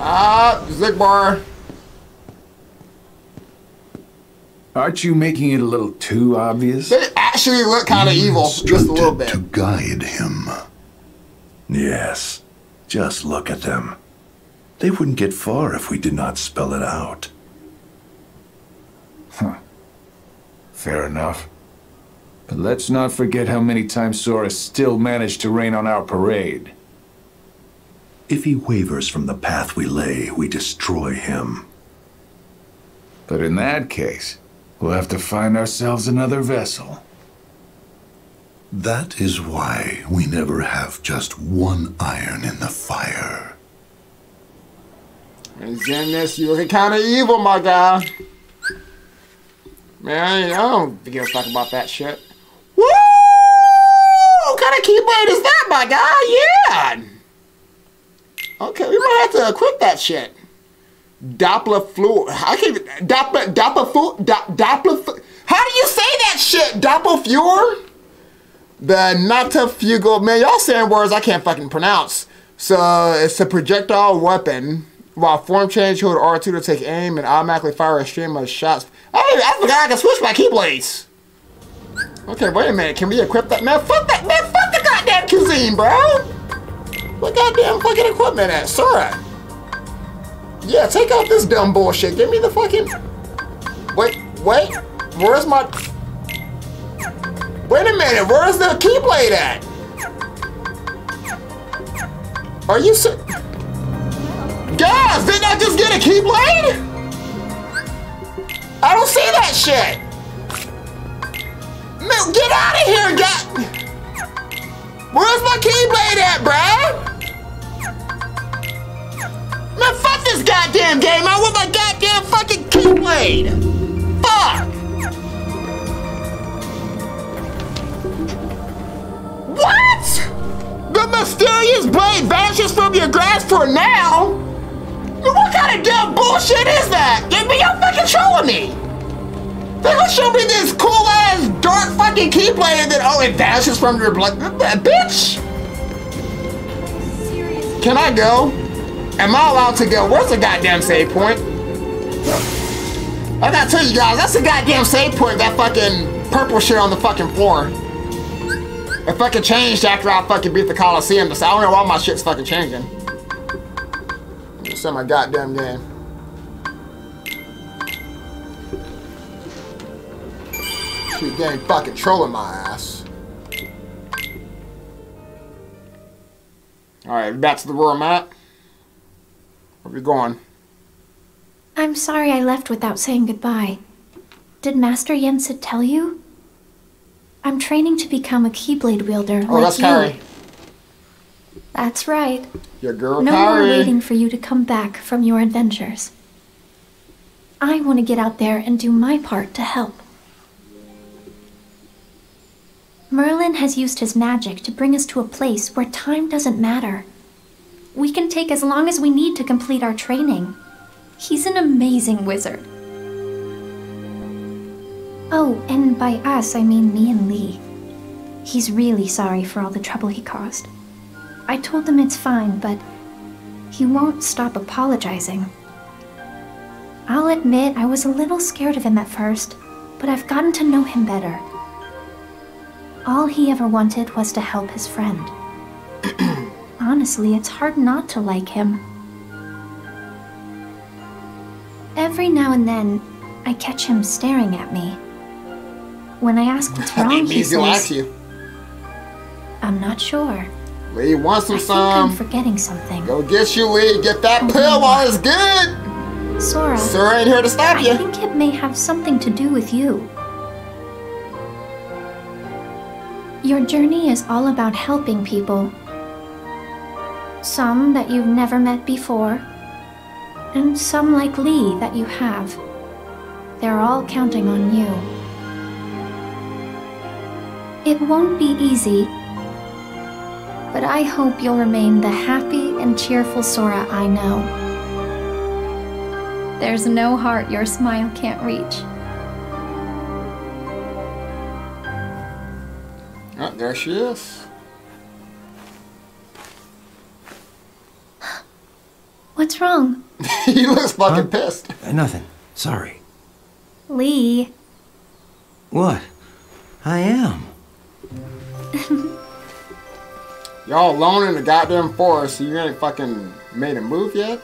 Xigbar. Aren't you making it a little too obvious? They actually look kind of evil, just a little bit. To guide him. Yes, just look at them. They wouldn't get far if we did not spell it out. Huh. Fair enough. But let's not forget how many times Sora still managed to rain on our parade. If he wavers from the path we lay, we destroy him. But in that case, we'll have to find ourselves another vessel. That is why we never have just one iron in the fire. And Xemnas, you looking kind of evil, my guy. Man, I don't give a fuck about that shit. Woo! What kind of keyblade is that, my guy? Yeah! Okay, we might have to equip that shit. Doppler fluid. I can't. Doppler. How do you say that shit? Doppelfuhr? The Natafugal. Man, y'all saying words I can't fucking pronounce. So it's a projectile weapon. While form change, hold R2 to take aim and automatically fire a stream of shots. I forgot I can switch my keyblades. Okay, wait a minute. Can we equip that? Man, fuck that. Man, fuck the goddamn cuisine, bro. What goddamn fucking equipment at, Sora? Yeah, take out this dumb bullshit. Give me the fucking... Wait. Where's my... Wait a minute. Where's the keyblade at? Are you ser... Guys, didn't I just get a keyblade? I don't see that shit. Man, get out of here, God... Where's my Keyblade at, bruh? Man, fuck this goddamn game. I want my goddamn fucking Keyblade. Fuck. What? The mysterious blade vanishes from your grasp for now? What kind of dumb bullshit is that? Y'all fucking showing me. They're gonna show me this cool ass dark fucking Keyblade and then, oh, it vanishes from your blood. Bitch! Seriously? Can I go? Am I allowed to go? Where's the goddamn save point? I gotta tell you guys, that's the goddamn save point, that fucking purple shit on the fucking floor. It fucking changed after I fucking beat the Coliseum, so I don't know why my shit's fucking changing. It's in my goddamn game. This game fucking trolling my ass. Alright, back to the room, Matt. Where are we going? I'm sorry I left without saying goodbye. Did Master Yensid tell you? I'm training to become a Keyblade wielder. Oh, like that's Kairi. That's right. Your girl, no Kairi. No more waiting for you to come back from your adventures. I want to get out there and do my part to help. Merlin has used his magic to bring us to a place where time doesn't matter. We can take as long as we need to complete our training. He's an amazing wizard. Oh, and by us, I mean me and Lea. He's really sorry for all the trouble he caused. I told him it's fine, but he won't stop apologizing. I'll admit I was a little scared of him at first, but I've gotten to know him better. All he ever wanted was to help his friend. Honestly, it's hard not to like him. Every now and then, I catch him staring at me. When I ask what's wrong, he says, "I'm not sure." Lee wants some. I think I'm forgetting something. Go get you, Lee. Get that pill while it's good. Sora ain't here to stop you. I think it may have something to do with you. Your journey is all about helping people. Some that you've never met before, and some like Lea that you have. They're all counting on you. It won't be easy, but I hope you'll remain the happy and cheerful Sora I know. There's no heart your smile can't reach. Oh, there she is. What's wrong? He looks fucking pissed. Nothing. Sorry. Lea. What? I am. Y'all alone in the goddamn forest, so you ain't fucking made a move yet?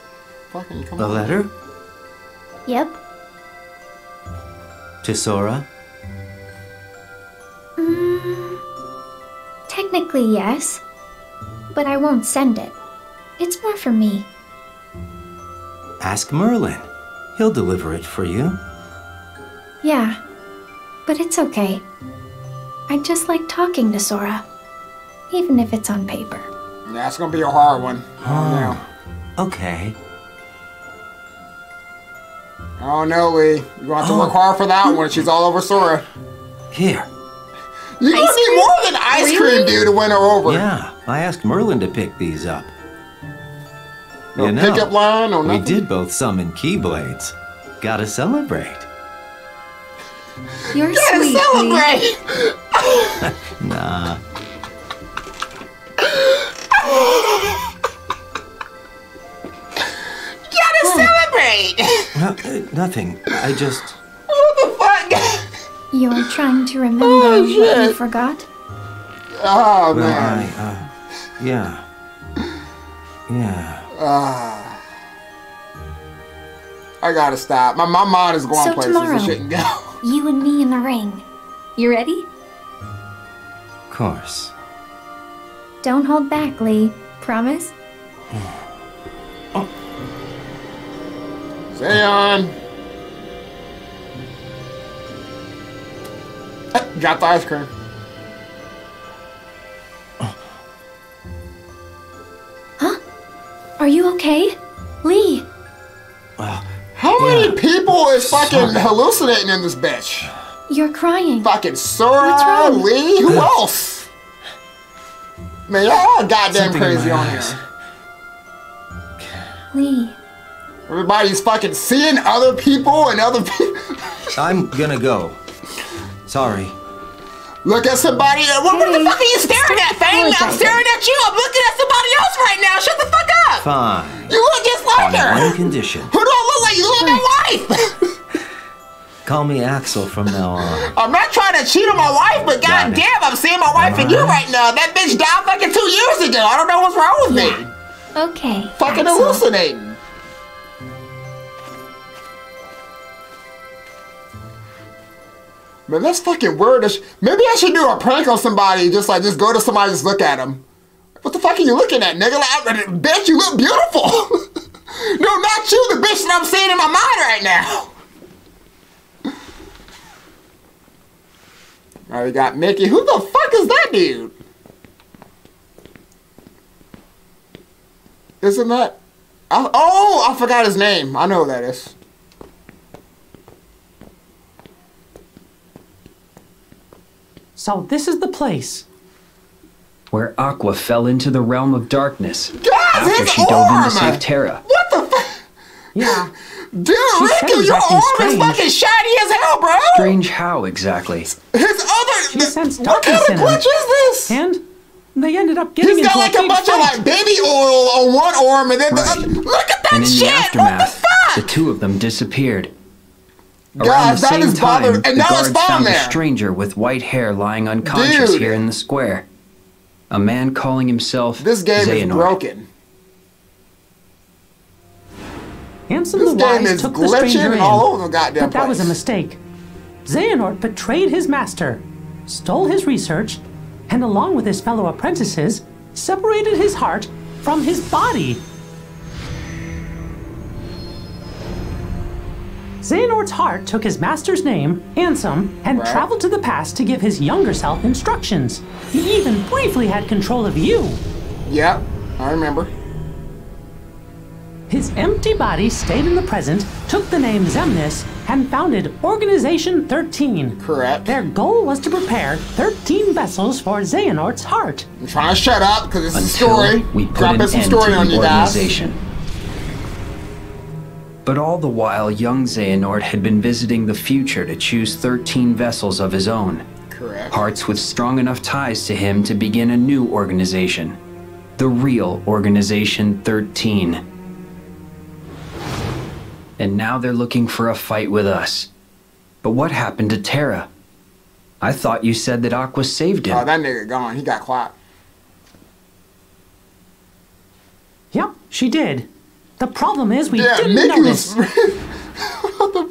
Fucking come on. The letter? Yep. To Sora? Technically, yes, but I won't send it. It's more for me. Ask Merlin. He'll deliver it for you. Yeah, but it's okay. I just like talking to Sora, even if it's on paper. Yeah, it's gonna be a hard one. Oh, no. Okay. Oh no, Lea. You're gonna have to work hard for that one. She's all over Sora. Here. You don't need more than ice cream, dude, to win her over. Yeah, I asked Merlin to pick these up. No pickup line or nothing? We did both summon Keyblades. Gotta celebrate. You're sweet. Gotta celebrate! Nah. Gotta celebrate! No, nothing. I just... What the fuck? You're trying to remember what you forgot? Oh, man. I gotta stop. My mind is going places. Tomorrow, you and me in the ring. You ready? Of course. Don't hold back, Lea. Promise? Xehanort! Drop the ice cream. Are you okay? Lea. Well, how many people is fucking hallucinating in this bitch? You're crying. Fucking Sora, what's wrong? Lea, who else? Man, y'all all goddamn crazy on here. Lea. Everybody's fucking seeing other people and other people. I'm gonna go. Sorry. Look at somebody. What the fuck are you staring at, Fang? I'm staring at you. I'm looking at somebody else right now. Shut the fuck up. Fine. You look just like her. One condition. Who do I look like? You look like my wife. Call me Axel from now on. I'm not trying to cheat on my wife, but goddamn, I'm seeing my wife and you right now. That bitch died fucking 2 years ago. I don't know what's wrong with me. Okay. Fucking hallucinating. Man, that's fucking weird. Maybe I should do a prank on somebody. Just like, just go to somebody, just look at them. What the fuck are you looking at, nigga? Like, bitch, you look beautiful. No, not you, the bitch that I'm seeing in my mind right now. All right, we got Mickey. Who the fuck is that dude? Isn't that? Oh, I forgot his name. I know who that is. So this is the place where Aqua fell into the realm of darkness after she dove in to save Terra. What the fuck? Yeah. Dude, Riku, your arm is fucking shiny as hell, bro. Strange how exactly? His other... What kind of glitch is this? And they ended up getting into a big fight. He's got like a bunch of like baby oil on one arm and then the other. Look at that shit! What the fuck? The two of them disappeared. Guys, that is bothering. And now it's found a stranger with white hair lying unconscious here in the square. A man calling himself Xehanort. This game is broken. Ansem the Wise took the stranger in, but that was a mistake. Xehanort betrayed his master, stole his research, and along with his fellow apprentices, separated his heart from his body. Xehanort's heart took his master's name, Ansem, and traveled to the past to give his younger self instructions. He even briefly had control of you. Yeah, I remember. His empty body stayed in the present, took the name Xemnas, and founded Organization 13. Correct. Their goal was to prepare 13 vessels for Xehanort's heart. I'm trying to shut up, because it's a story. We put an end to the organization. But all the while, young Xehanort had been visiting the future to choose 13 vessels of his own. Correct. Hearts with strong enough ties to him to begin a new organization. The real Organization 13. And now they're looking for a fight with us. But what happened to Terra? I thought you said that Aqua saved him. Oh, that nigga gone. He got clocked. Yep, she did. The problem is we didn't notice.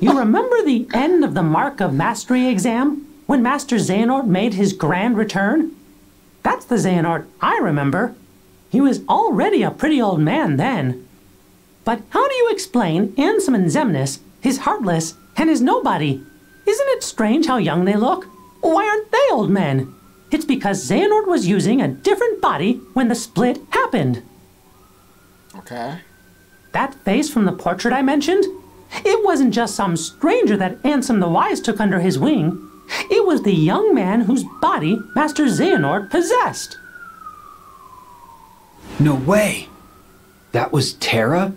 You remember the end of the Mark of Mastery exam? When Master Xehanort made his grand return? That's the Xehanort I remember. He was already a pretty old man then. But how do you explain Ansem and Xemnas, his Heartless, and his Nobody? Isn't it strange how young they look? Why aren't they old men? It's because Xehanort was using a different body when the split happened. Okay. That face from the portrait I mentioned? It wasn't just some stranger that Ansem the Wise took under his wing. It was the young man whose body Master Xehanort possessed. No way! That was Terra?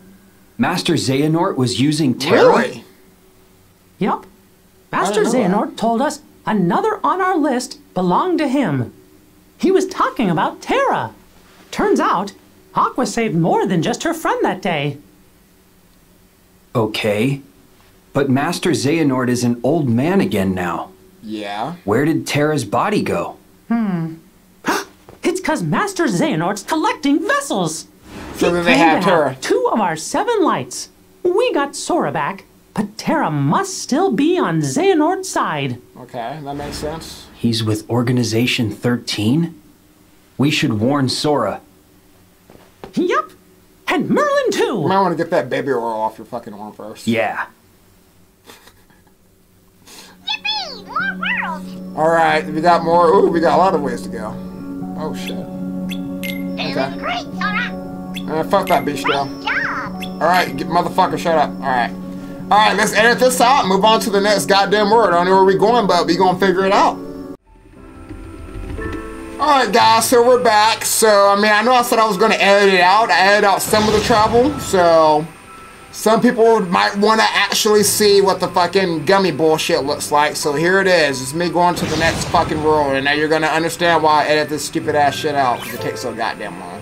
Master Xehanort was using Terra? Really? Yep. Master Xehanort told us another on our list belonged to him. He was talking about Terra. Turns out, Aqua saved more than just her friend that day. Okay, but Master Xehanort is an old man again now. Yeah. Where did Terra's body go? It's because Master Xehanort's collecting vessels. So then they have Terra. 2 of our 7 lights. We got Sora back, but Terra must still be on Xehanort's side. Okay, that makes sense. He's with Organization 13? We should warn Sora. Yep, and Merlin too. You might want to get that baby oil off your fucking arm first. Yeah. Yippee! More world. All right, we got more. Ooh, we got a lot of ways to go. Oh shit. Okay. Great, Sora. Fuck that bitch though. Alright, motherfucker, shut up. Alright. Alright, let's edit this out. Move on to the next goddamn word. I don't know where we're going, but we're going to figure it out. Alright guys, so we're back. So, I mean, I know I said I was going to edit it out. I edited out some of the travel, so... Some people might want to actually see what the fucking gummy bullshit looks like. So here it is. It's me going to the next fucking world. And now you're going to understand why I edit this stupid ass shit out. Because it takes so goddamn long.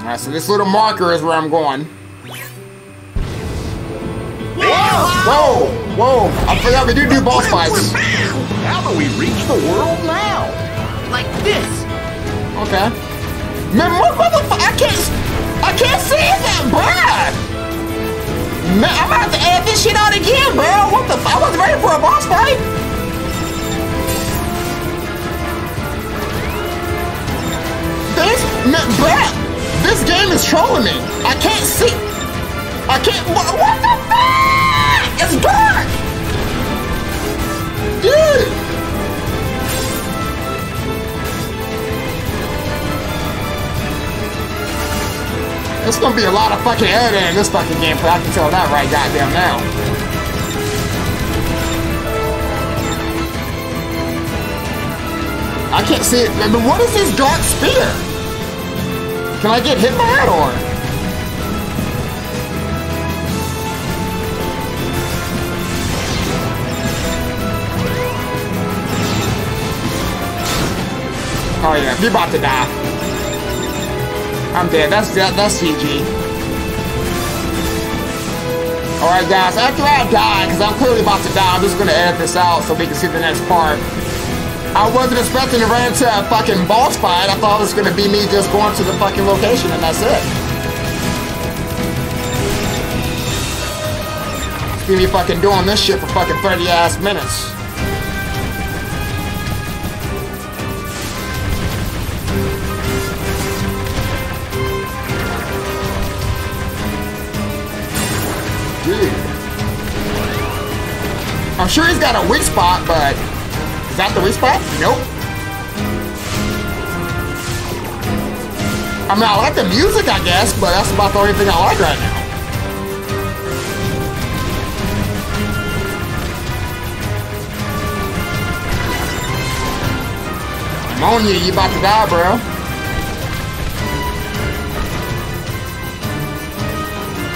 Alright, so this little marker is where I'm going. Whoa! Whoa! Whoa! I forgot we do boss fights. How do we reach the world now? Like this. Okay. Man, what motherfucker? I can't see that, bruh! Man, I'm about to add this shit out again, bro! What the fuck? I wasn't ready for a boss fight! This, man, bruh! This game is trolling me! I can't see! I can't, what the fuck? It's dark! Dude! It's gonna be a lot of fucking editing in this fucking gameplay. I can tell that right goddamn now. I can't see it. But what is this dark spear? Can I get hit by it or? Oh yeah, you're about to die. I'm dead. That's CG. Alright guys, after I die, because I'm clearly about to die, I'm just going to edit this out so we can see the next part. I wasn't expecting to run into a fucking boss fight. I thought it was going to be me just going to the fucking location and that's it. It's going to be fucking doing this shit for fucking 30 ass minutes. I'm sure he's got a weak spot, but is that the weak spot? Nope. I mean, I like the music, I guess, but that's about the only thing I like right now. Ammonia, you about to die, bro.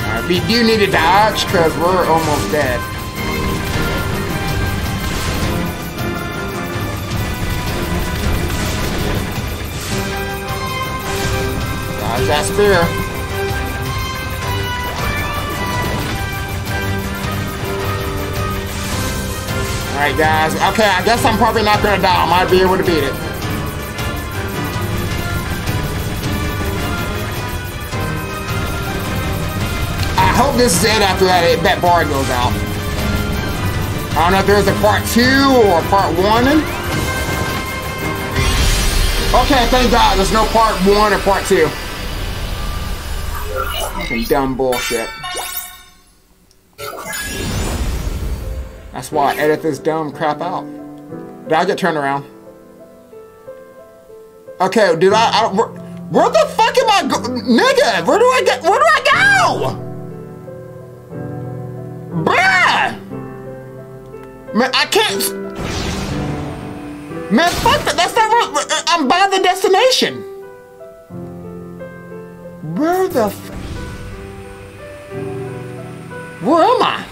Alright, we do need to dodge, because we're almost dead. That spear. Alright guys, okay, I guess I'm probably not gonna die. I might be able to beat it. I hope this is it after that, that bar goes out. I don't know if there's a part 2 or part 1. Okay, thank God, there's no part 1 or part 2. Fucking dumb bullshit. That's why I edit this dumb crap out. Did I get turned around? Okay, did I where the fuck am I nigga? Where do I go? Bruh! Man, I can't. Man, fuck that. That's not right. I'm by the destination. Where the f... Where am I?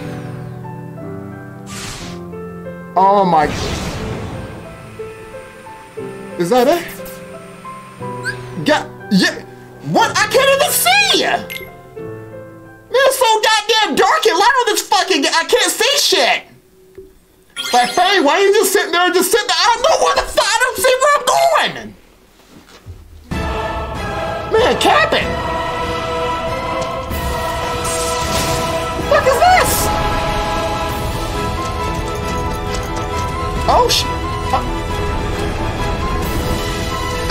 Oh my... Is that it? God... Yeah... What? I can't even see! Man, it's so goddamn dark and light on this fucking... I can't see shit! Like, hey, why are you just sitting there and just sitting there? I don't know where the fuck... I don't see where I'm going! Man, cap it! What is this? Oh shit!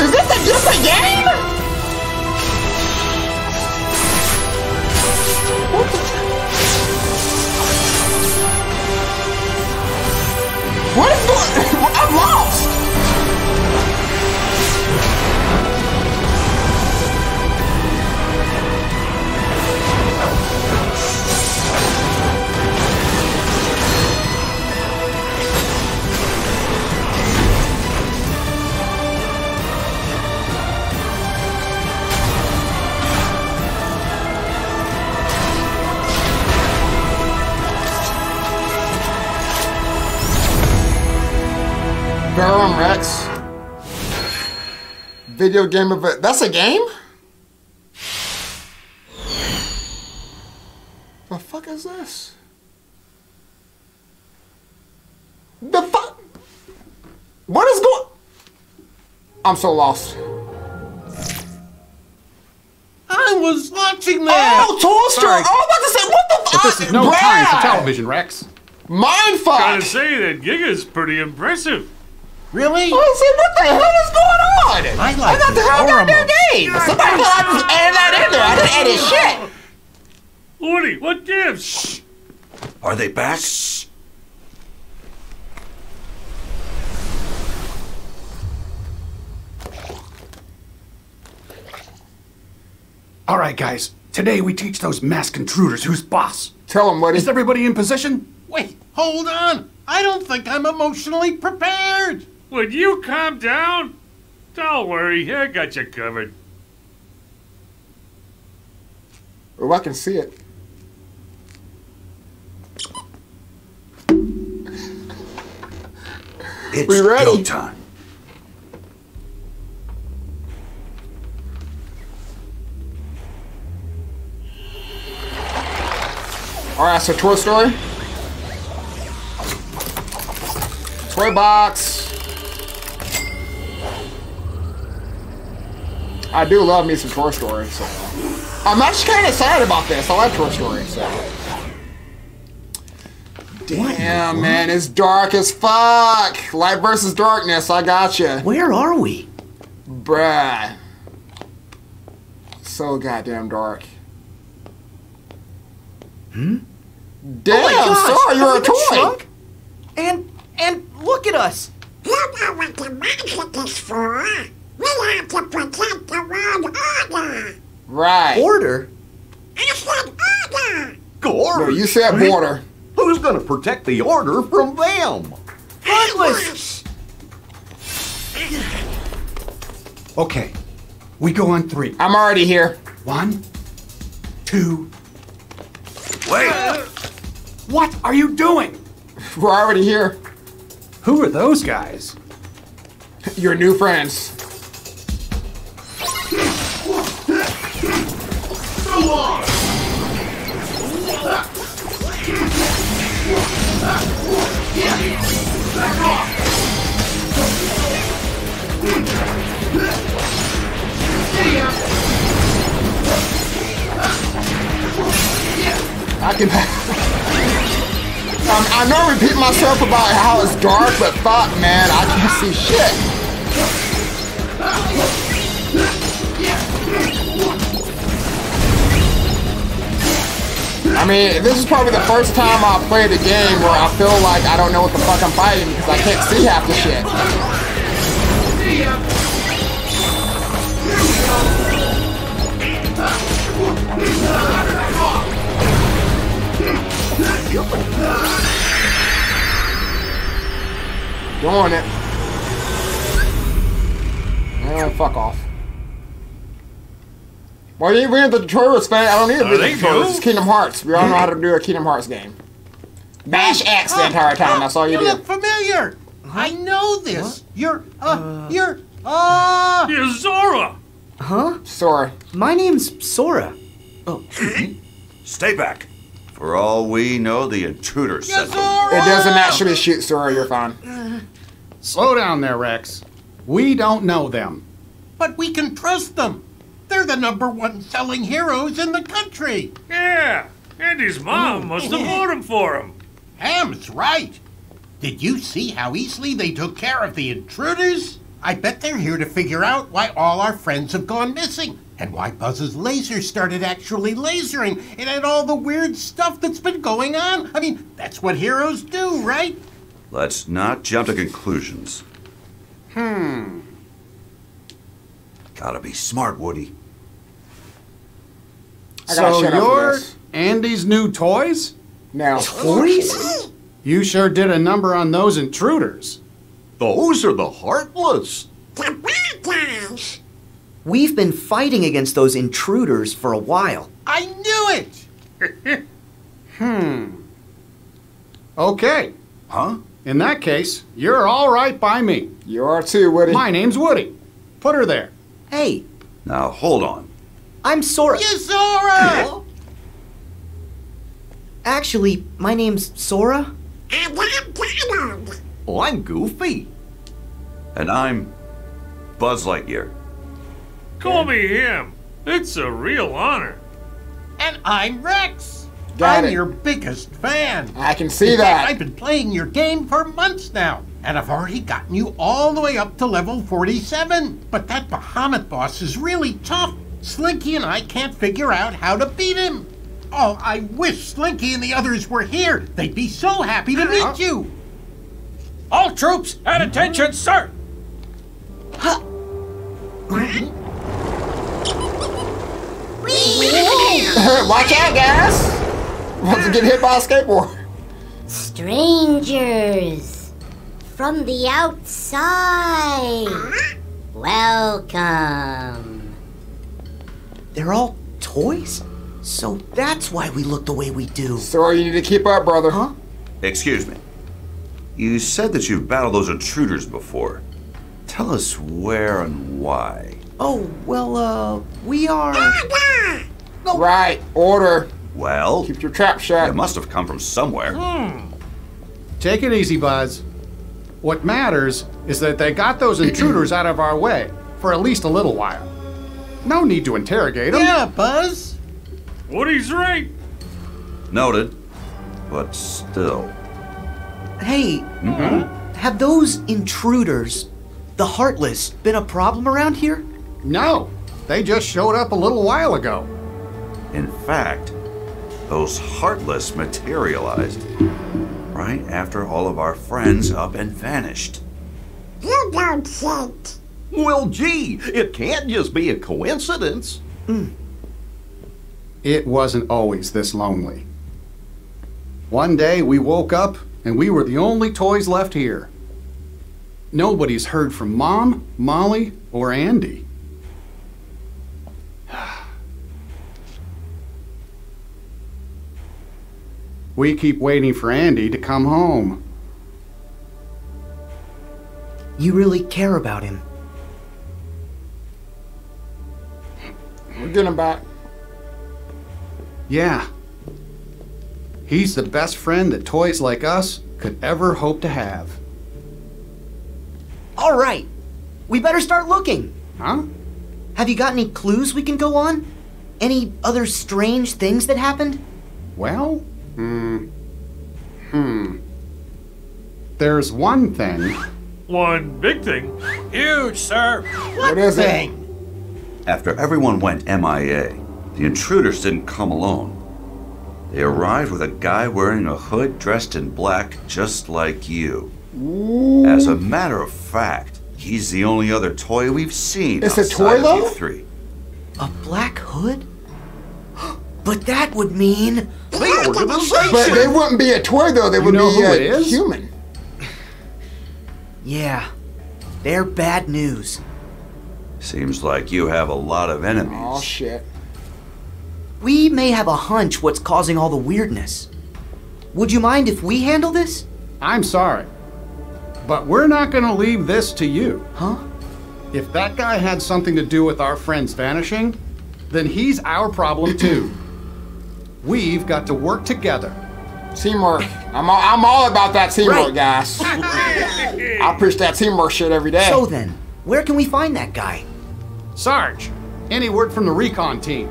Is this a different game? What the? What is going? I'm lost. Burn, Rex. Video game of it. That's a game? The fuck is this? The fuck? What is going? I'm so lost. I was watching that. Oh, Toy Story. Sorry. Oh, I was about to say, what the fuck? But this is no time for television, Rex. Mindfuck. Gotta say, that gig is pretty impressive. Really? I was saying, what the hell is going on? I like got the hell out of their game. Somebody thought I just added that in there. I didn't edit shit. Woody, what gives? Shh. Are they back? Shh. All right, guys. Today we teach those masked intruders who's boss. Tell them, Woody. Is everybody in position? Wait, hold on. I don't think I'm emotionally prepared. Would you calm down? Don't worry, I got you covered. Oh, I can see it. It's go time. Alright, so Toy Story. Toy box. I do love me some Toy Story, so I'm actually kind of excited about this. I like Toy Story, so. Damn, man, it's dark as fuck. Light versus darkness, I gotcha. Where are we? Bruh. So goddamn dark. Hmm? Damn, oh Sora, you're a toy! Shrunk? And look at us! You know what the magic is for! We have to protect the world order! Right. Order? I said order! Order? No, you said border. Who's gonna protect the order from them? Heartless! Okay, we go on three. I'm already here. 1, 2... Wait! What are you doing? We're already here. Who are those guys? Your new friends. I can. I know I repeat myself about how it's dark, but fuck, man, I can't see shit. I mean, this is probably the first time I've played a game where I feel like I don't know what the fuck I'm fighting because I can't see half the shit. Go on it. Oh, fuck off. Well, you read the tutorial, man. I don't need a video tutorial. It's Kingdom Hearts. We all know how to do a Kingdom Hearts game. Bash X the entire time. That's all you do. You look familiar. I know this. Huh? You're Sora. Huh? Sora. My name's Sora. Oh. Stay back. For all we know, the intruder said it. It doesn't actually shoot, Sora. You're fine. Slow down there, Rex. We don't know them. But we can trust them. They're the #1 selling heroes in the country. Yeah, and his mom must have bought them for him. Ham's right. Did you see how easily they took care of the intruders? I bet they're here to figure out why all our friends have gone missing. And why Buzz's laser started actually lasering, and all the weird stuff that's been going on. I mean, that's what heroes do, right? Let's not jump to conclusions. Gotta be smart, Woody. So you're Andy's new toys? Now, toys? You sure did a number on those intruders. Those are the Heartless. The bad guys. We've been fighting against those intruders for a while. I knew it! Okay. Huh? In that case, you're all right by me. You are too, Woody. My name's Woody. Put her there. Hey. Now, hold on. I'm Sora. You're Sora! Actually, my name's Sora. And I'm Donald. Oh, I'm Goofy. And I'm Buzz Lightyear. Call me him. It's a real honor. And I'm Rex. I'm your biggest fan. I can see that. I've been playing your game for months now, and I've already gotten you all the way up to level 47. But that Bahamut boss is really tough. Slinky and I can't figure out how to beat him. Oh, I wish Slinky and the others were here. They'd be so happy to meet you. All troops at attention, sir. Huh. Watch out, guys. Wants to get hit by a skateboard. Strangers from the outside, welcome. They're all toys? So that's why we look the way we do. Sorry, you need to keep up, brother. Huh? Excuse me. You said that you've battled those intruders before. Tell us where and why. Oh, well, we are... Oh. Right, order. Well, keep your trap shut. It must have come from somewhere. Take it easy, Buzz. What matters is that they got those intruders out of our way for at least a little while. No need to interrogate them. Yeah, Buzz. Woody's right. Noted, but still. Hey, have those intruders, the Heartless, been a problem around here? No, they just showed up a little while ago. In fact, those Heartless materialized right after all of our friends up and vanished. You don't think. Well, gee, it can't just be a coincidence. It wasn't always this lonely. One day we woke up and we were the only toys left here. Nobody's heard from Mom, Molly, or Andy. We keep waiting for Andy to come home. You really care about him. We're getting him back. Yeah. He's the best friend that toys like us could ever hope to have. All right. We better start looking. Huh? Have you got any clues we can go on? Any other strange things that happened? Well... There's one thing. One big thing? Huge, sir. What is it? After everyone went MIA, the intruders didn't come alone. They arrived with a guy wearing a hood dressed in black just like you. Ooh. As a matter of fact, he's the only other toy we've seen outside of you three. A black hood? But that would mean... But they wouldn't be a toy, though. They would be a human. Yeah. They're bad news. Seems like you have a lot of enemies. Oh, shit. We may have a hunch what's causing all the weirdness. Would you mind if we handle this? I'm sorry. But we're not going to leave this to you. Huh? If that guy had something to do with our friends vanishing, then he's our problem, too. We've got to work together. Teamwork. I'm all about that teamwork, guys. I preach that teamwork shit every day. So then, where can we find that guy? Sarge, any word from the recon team?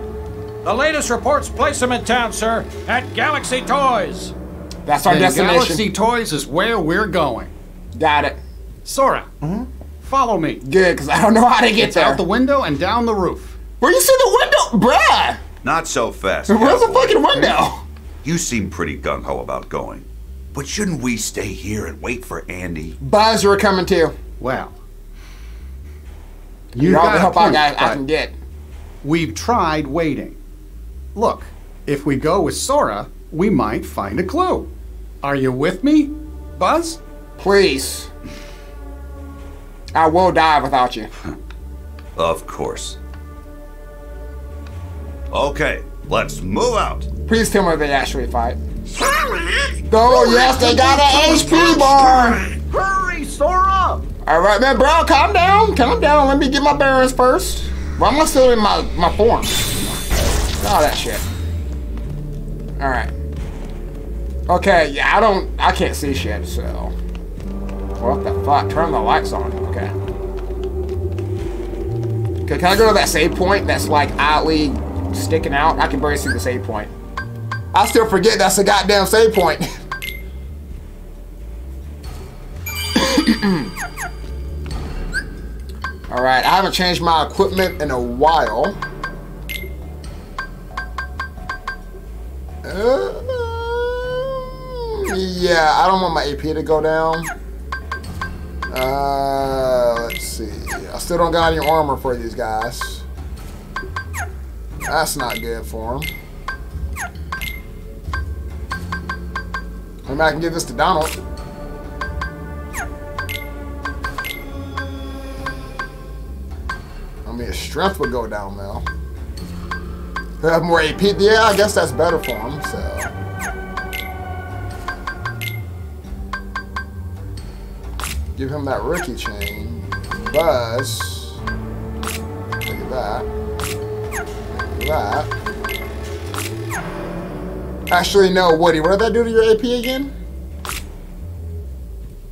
The latest reports place him in town, sir, at Galaxy Toys. That's our destination. Galaxy Toys is where we're going. Got it. Sora, follow me. Good, because I don't know how to get there. Out the window and down the roof. Where you see the window? Bruh! Not so fast. Where's the fucking window? You seem pretty gung-ho about going. But shouldn't we stay here and wait for Andy? Buzz, we're coming too. Well. You got the help I can get. We've tried waiting. Look, if we go with Sora, we might find a clue. Are you with me, Buzz? Please. I will die without you. Of course. Okay, let's move out. Please tell me they actually fight. Sora! Oh, yes, they got an HP bar! Hurry, Sora! Alright, man, bro, calm down. Calm down. Let me get my bearings first. Why am I still in my form? All that shit. Alright. Okay, yeah, I can't see shit, so. What the fuck? Turn the lights on. Okay. Okay, can I go to that save point that's like oddly sticking out? I can barely see the save point. I still forget that's a goddamn save point. Alright, I haven't changed my equipment in a while. Yeah, I don't want my AP to go down. Let's see. I still don't got any armor for these guys. That's not good for them. Maybe I can give this to Donald. I mean, his strength would go down now. He'll have more AP. Yeah, I guess that's better for him, so. Give him that rookie chain. Buzz. Look at that. Look at that. Actually, no, Woody. What did that do to your AP again?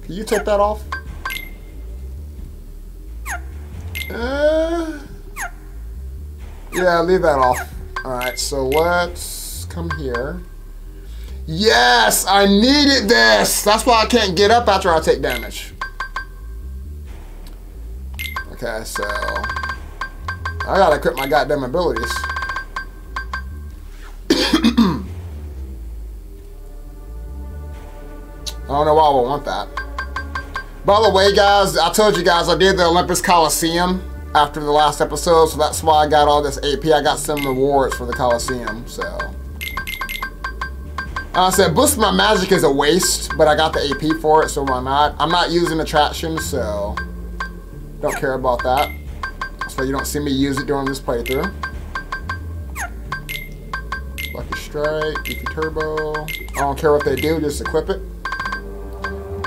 Can you take that off? Yeah, leave that off. Alright, so let's come here. Yes! I needed this! That's why I can't get up after I take damage. Okay, so I gotta equip my goddamn abilities. I don't know why I would want that. By the way, guys, I told you guys I did the Olympus Coliseum after the last episode, so that's why I got all this AP. I got some rewards for the Coliseum, so. I said, boost my magic is a waste, but I got the AP for it, so why not? I'm not using attraction, so. Don't care about that. So you don't see me use it during this playthrough. Lucky Strike, Beefy Turbo. I don't care what they do, just equip it.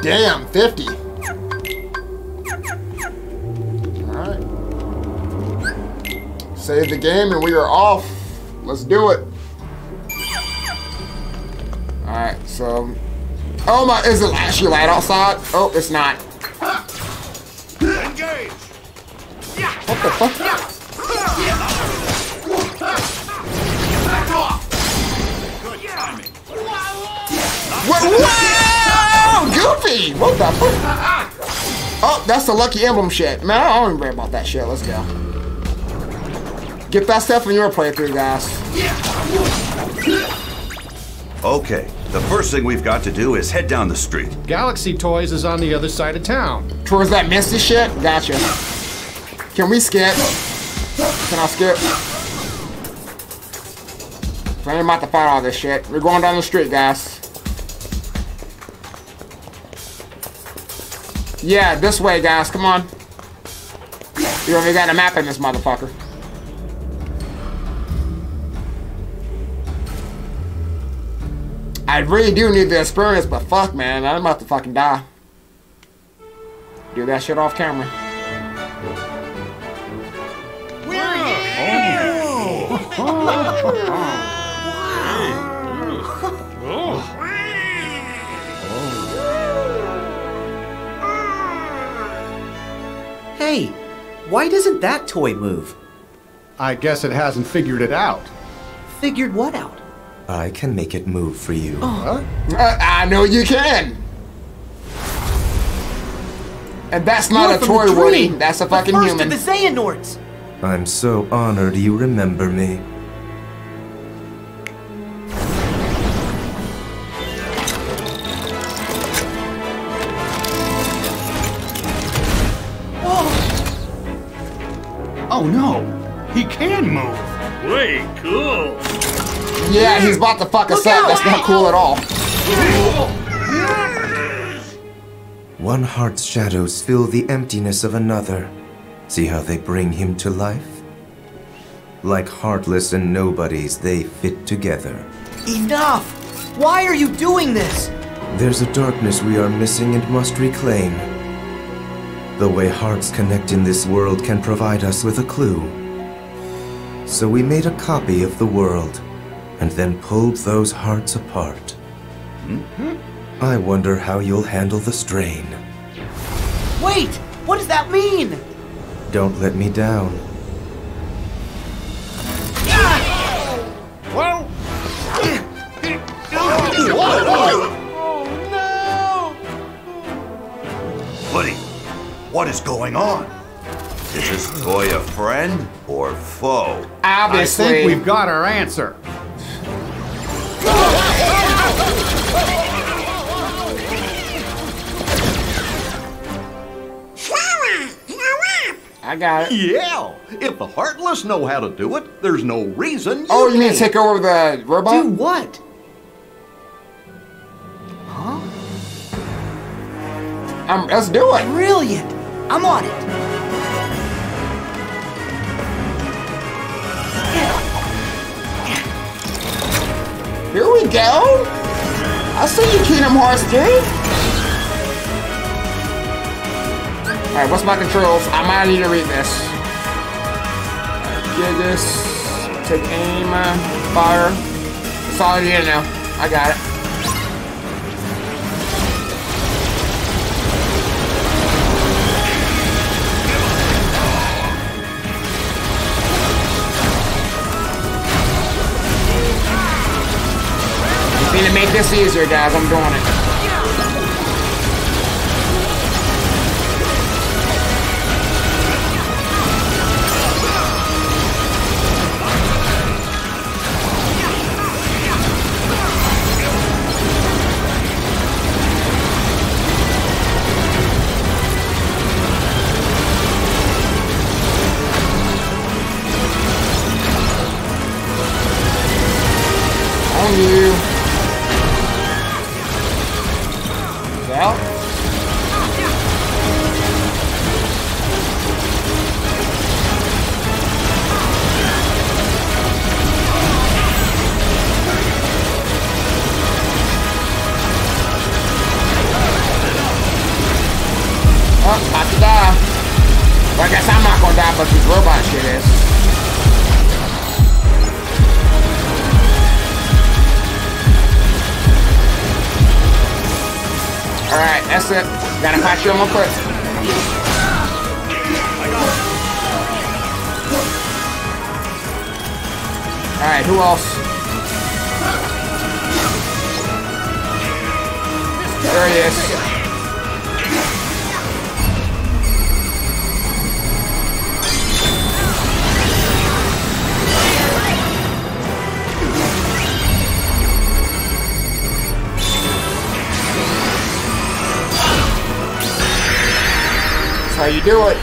Damn, 50. Alright. Save the game and we are off. Let's do it. Alright, so. Oh my, is it actually light outside? Oh, it's not. Engage. What the fuck? Good timing. Wow! Goofy! What the fuck? Oh, that's the lucky emblem shit. Man, I don't even worry about that shit. Let's go. Get that stuff in your playthrough, guys. Okay. The first thing we've got to do is head down the street. Galaxy Toys is on the other side of town. Towards that misty shit? Gotcha. Can we skip? Can I skip? I ain't about to fight all this shit. We're going down the street, guys. Yeah, this way, guys. Come on. You already got a map in this motherfucker. I really do need the experience, but fuck, man, I'm about to fucking die. Do that shit off camera. We're here. Hey, why doesn't that toy move? I guess it hasn't figured it out. Figured what out? I can make it move for you. Huh? I know you can. And that's not a toy, Woody. That's a fucking human. The first of the Xehanorts. I'm so honored you remember me. Oh no, he can move. Way cool. Yeah, he's about to fuck us up. That's not cool at all. One heart's shadows fill the emptiness of another. See how they bring him to life? Like Heartless and Nobodies, they fit together. Enough! Why are you doing this? There's a darkness we are missing and must reclaim. The way hearts connect in this world can provide us with a clue. So we made a copy of the world, and then pulled those hearts apart. Mm-hmm. I wonder how you'll handle the strain. Wait! What does that mean? Don't let me down. Well. Oh no! Woody, what is going on? Is this boy a friend or foe? Obviously. I think we've got our answer. I got it. Yeah! If the Heartless know how to do it, there's no reason you you mean take over the robot? Do what? Huh? Let's do it! Brilliant! I'm on it! Here we go! I see you, Kingdom Hearts 3! Alright, what's my controls? I might need to read this. Get this. Take aim. Fire. That's all I need to know. I got it. Just need to make this easier, guys. I'm doing it. Show my foot. Alright, who else? There he is. How you do it?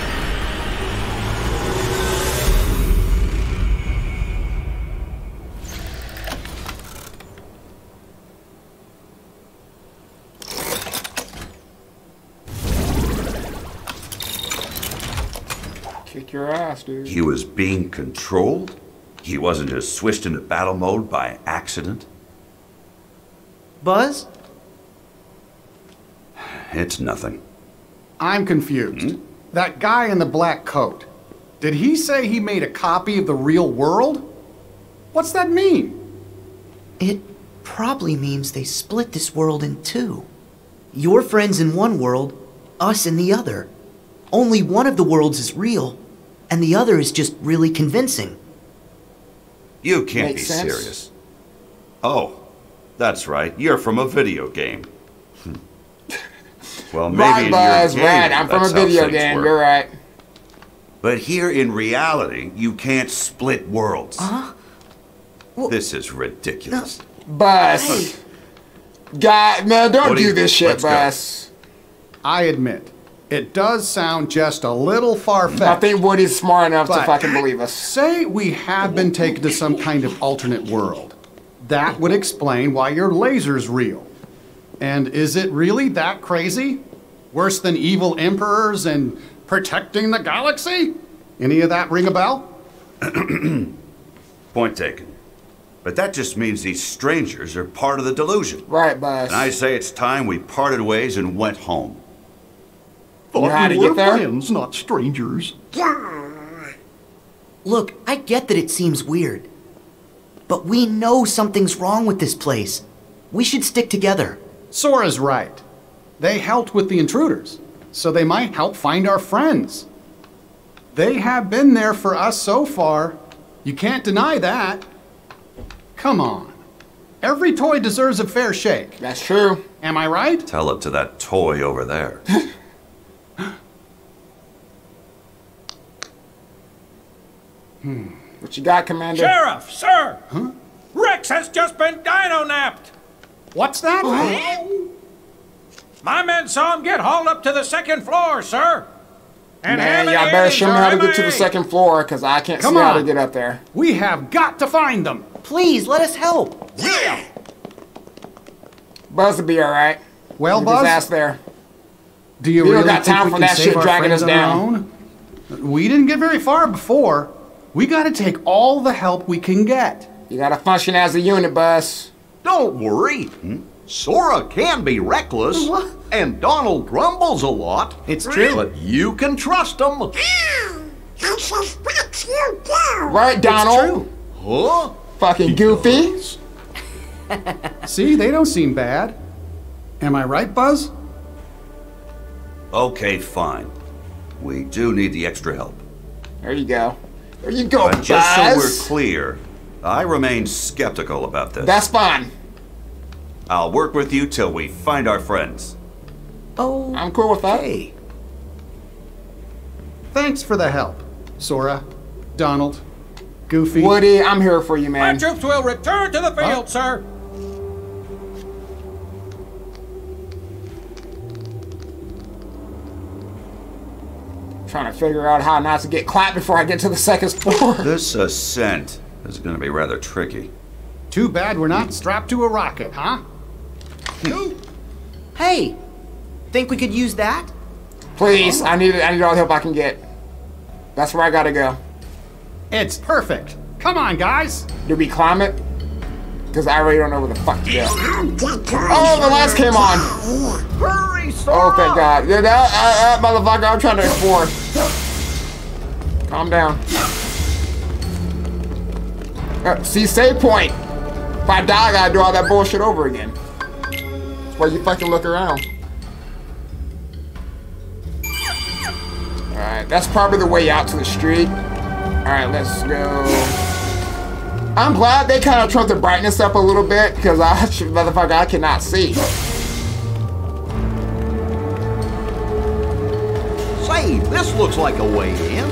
Kick your ass, dude. He was being controlled? He wasn't just switched into battle mode by accident? Buzz? It's nothing. I'm confused. Hmm? That guy in the black coat, did he say he made a copy of the real world? What's that mean? It probably means they split this world in two. Your friends in one world, us in the other. Only one of the worlds is real, and the other is just really convincing. You can't be serious. Oh, that's right. You're from a video game. Well, maybe that's right. I'm from a video game. You're right. But here in reality, you can't split worlds. Huh? Well, this is ridiculous. No. Buzz. God, no, don't do this shit, Buzz. I admit, it does sound just a little far-fetched. I think Woody's smart enough to fucking believe us. Say we have been taken to some kind of alternate world. That would explain why your laser's real. And is it really that crazy? Worse than evil emperors and protecting the galaxy? Any of that ring a bell? Point taken. But that just means these strangers are part of the delusion. Right, Buzz. And I say it's time we parted ways and went home. Thought you had to get there? Friends, not strangers. Look, I get that it seems weird. But we know something's wrong with this place. We should stick together. Sora's right. They helped with the intruders, so they might help find our friends. They have been there for us so far. You can't deny that. Come on. Every toy deserves a fair shake. That's true. Am I right? Tell it to that toy over there. What you got, Commander? Sheriff, sir! Huh? Rex has just been dino-napped! What's that? Oh. My men saw him get hauled up to the second floor, sir! And man, y'all better show me how to get to the second floor, because I can't see how to get up there. We have got to find them! Please, let us help! Yeah! Buzz will be alright. Well, Buzz? Ass there. Do you really got time for that shit dragging us down? We didn't get very far before. We gotta take all the help we can get. You gotta function as a unit, Buzz. Don't worry. Sora can be reckless, and Donald grumbles a lot. It's true. But you can trust him. I just let you go. Right, Donald? It's true. Huh? Fucking Goofy. See, they don't seem bad. Am I right, Buzz? Okay, fine. We do need the extra help. There you go. There you go, Buzz. Just so we're clear, I remain skeptical about this. That's fine. I'll work with you till we find our friends. Oh, I'm cool with that. Hey. Thanks for the help, Sora, Donald, Goofy. Woody, I'm here for you, man. Our troops will return to the field, sir. Trying to figure out how not to get clapped before I get to the second floor. This ascent is going to be rather tricky. Too bad we're not strapped to a rocket, huh? Hey, think we could use that? Please, I need all the help I can get. That's where I gotta go. It's perfect. Come on, guys. Do we climb it? Because I really don't know where the fuck to go. Oh, the lights came on. Hurry, Sora! Oh, thank God. Yeah, that motherfucker, I'm trying to explore. Calm down. See, save point. If I die, I gotta do all that bullshit over again. That's why you fucking look around. Alright, that's probably the way out to the street. Alright, let's go. I'm glad they kind of trumped the brightness up a little bit, because I, motherfucker, I cannot see. Say, this looks like a way in.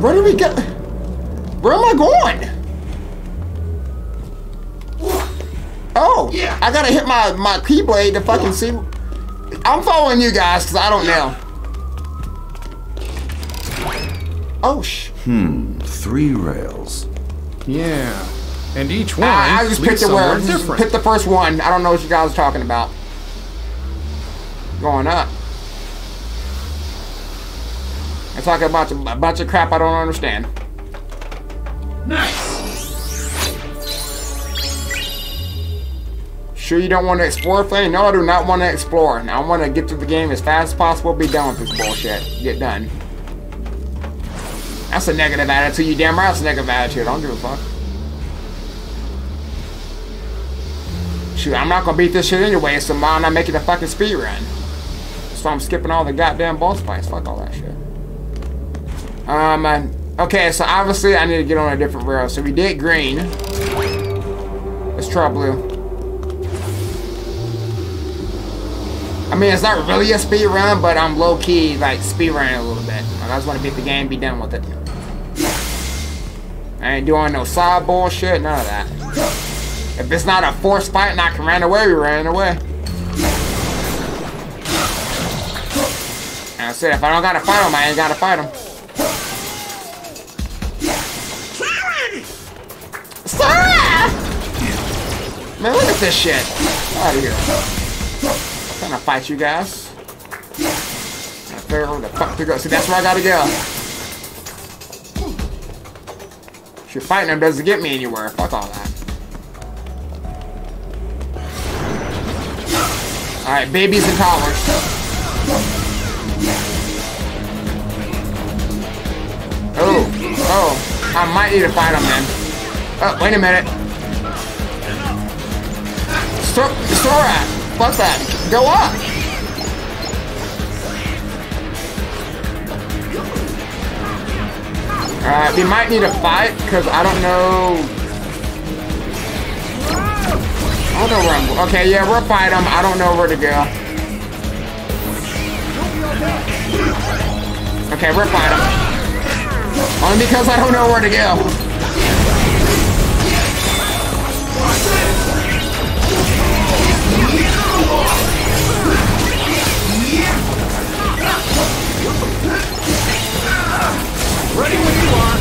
Where do we go? Where am I going? Oh, yeah. I gotta hit my Keyblade to fucking see. I'm following you guys, because I don't know. Oh, sh. Three rails. Yeah, and each one. I just picked the first one. I don't know what you guys are talking about. Going up. I'm talking about a bunch of crap I don't understand. Nice. Sure, you don't want to explore, Flame? No, I do not want to explore. I want to get to the game as fast as possible. Be done with this bullshit. Get done. That's a negative attitude, you damn right. That's a negative attitude. I don't give a fuck. Shoot, I'm not gonna beat this shit anyway, so why am I making a fucking speed run? So I'm skipping all the goddamn boss fights. Fuck all that shit. Okay, so obviously I need to get on a different rail. So we did green. Let's try blue. I mean, it's not really a speed run, but I'm low key like speed running a little bit. Like, I just want to beat the game, be done with it. I ain't doing no side bullshit, none of that. If it's not a forced fight and I can run away, we ran away. That's it. If I don't gotta fight him, I ain't gotta fight him. Sora! Man, look at this shit. Get out of here. I'm trying to fight you guys. I figure where the fuck to go. See, that's where I gotta go. Sure, fighting him doesn't get me anywhere. Fuck all that. Alright, babies and toddlers. Oh, oh. I might need to fight him then. Oh, wait a minute. Sora! What's that? Go up! Alright, we might need a fight, because I don't know... I don't know where I'm... Okay, yeah, we'll fight them. I don't know where to go. Okay, we'll fight them. Only because I don't know where to go. Ready when you are.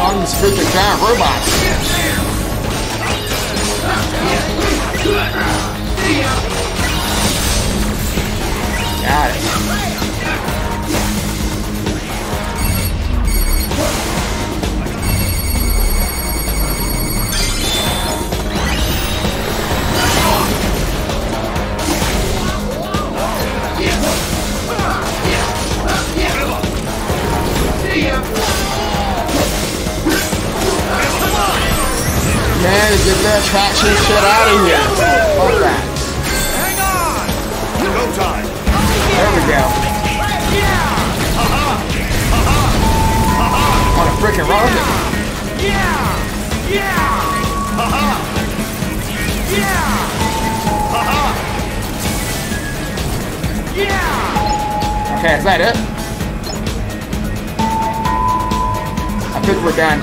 All these freaking giant robots. Got it. Man, get that traction shit out of here. Fuck that. Hang on! No time. There we go. On a frickin' rocket. Yeah! Yeah! Yeah! Yeah! Okay, is that it? I think we're done.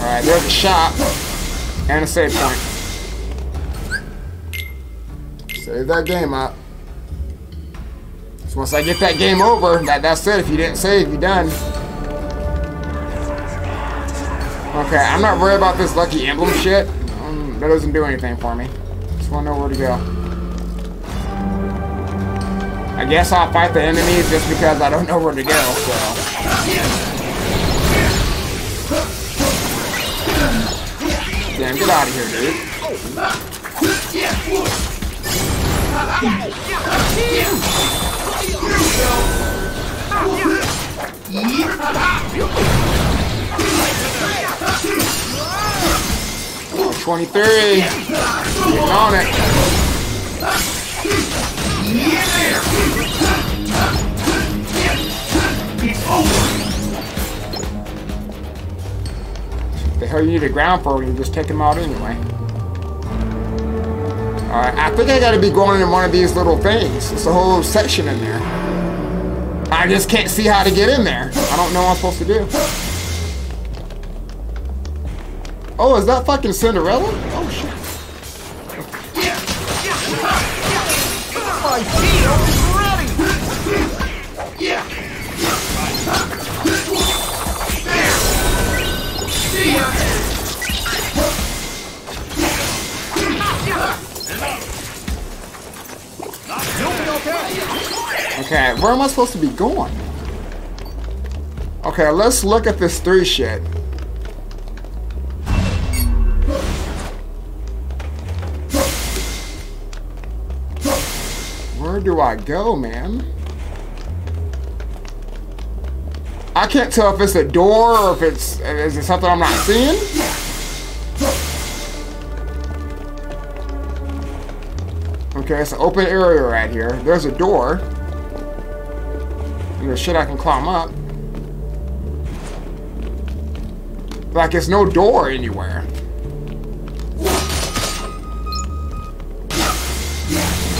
Alright, there's a shop and a save point. Save that game up. So once I get that game over, that's it. If you didn't save, you're done. Okay, I'm not worried about this lucky emblem shit. That doesn't do anything for me. Just want to know where to go. I guess I'll fight the enemies just because I don't know where to go, so... Damn, get out of here, dude. Oh, 23. Getting on it. It's over. The hell you need a ground for when you just take them out anyway. Alright, I think I gotta be going in one of these little things. It's a whole section in there. I just can't see how to get in there. I don't know what I'm supposed to do. Oh, is that fucking Cinderella? Oh shit. My deal is ready! Okay, where am I supposed to be going? Okay, let's look at this 3 shit. Where do I go, man? I can't tell if it's a door or if it's... Is it something I'm not seeing? Okay, it's an open area right here. There's a door. And there's shit I can climb up. Like, it's no door anywhere.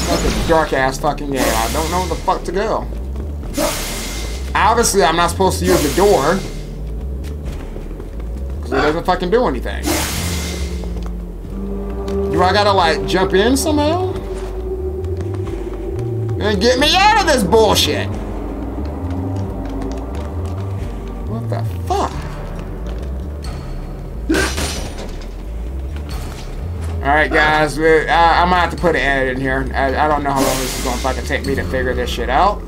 That's a dark-ass fucking game. I don't know where the fuck to go. Obviously, I'm not supposed to use the door. Because it doesn't fucking do anything. Do I gotta, like, jump in somehow? And get me out of this bullshit! What the fuck? Alright guys, I might have to put an edit in here. I don't know how long this is going to fucking take me to figure this shit out.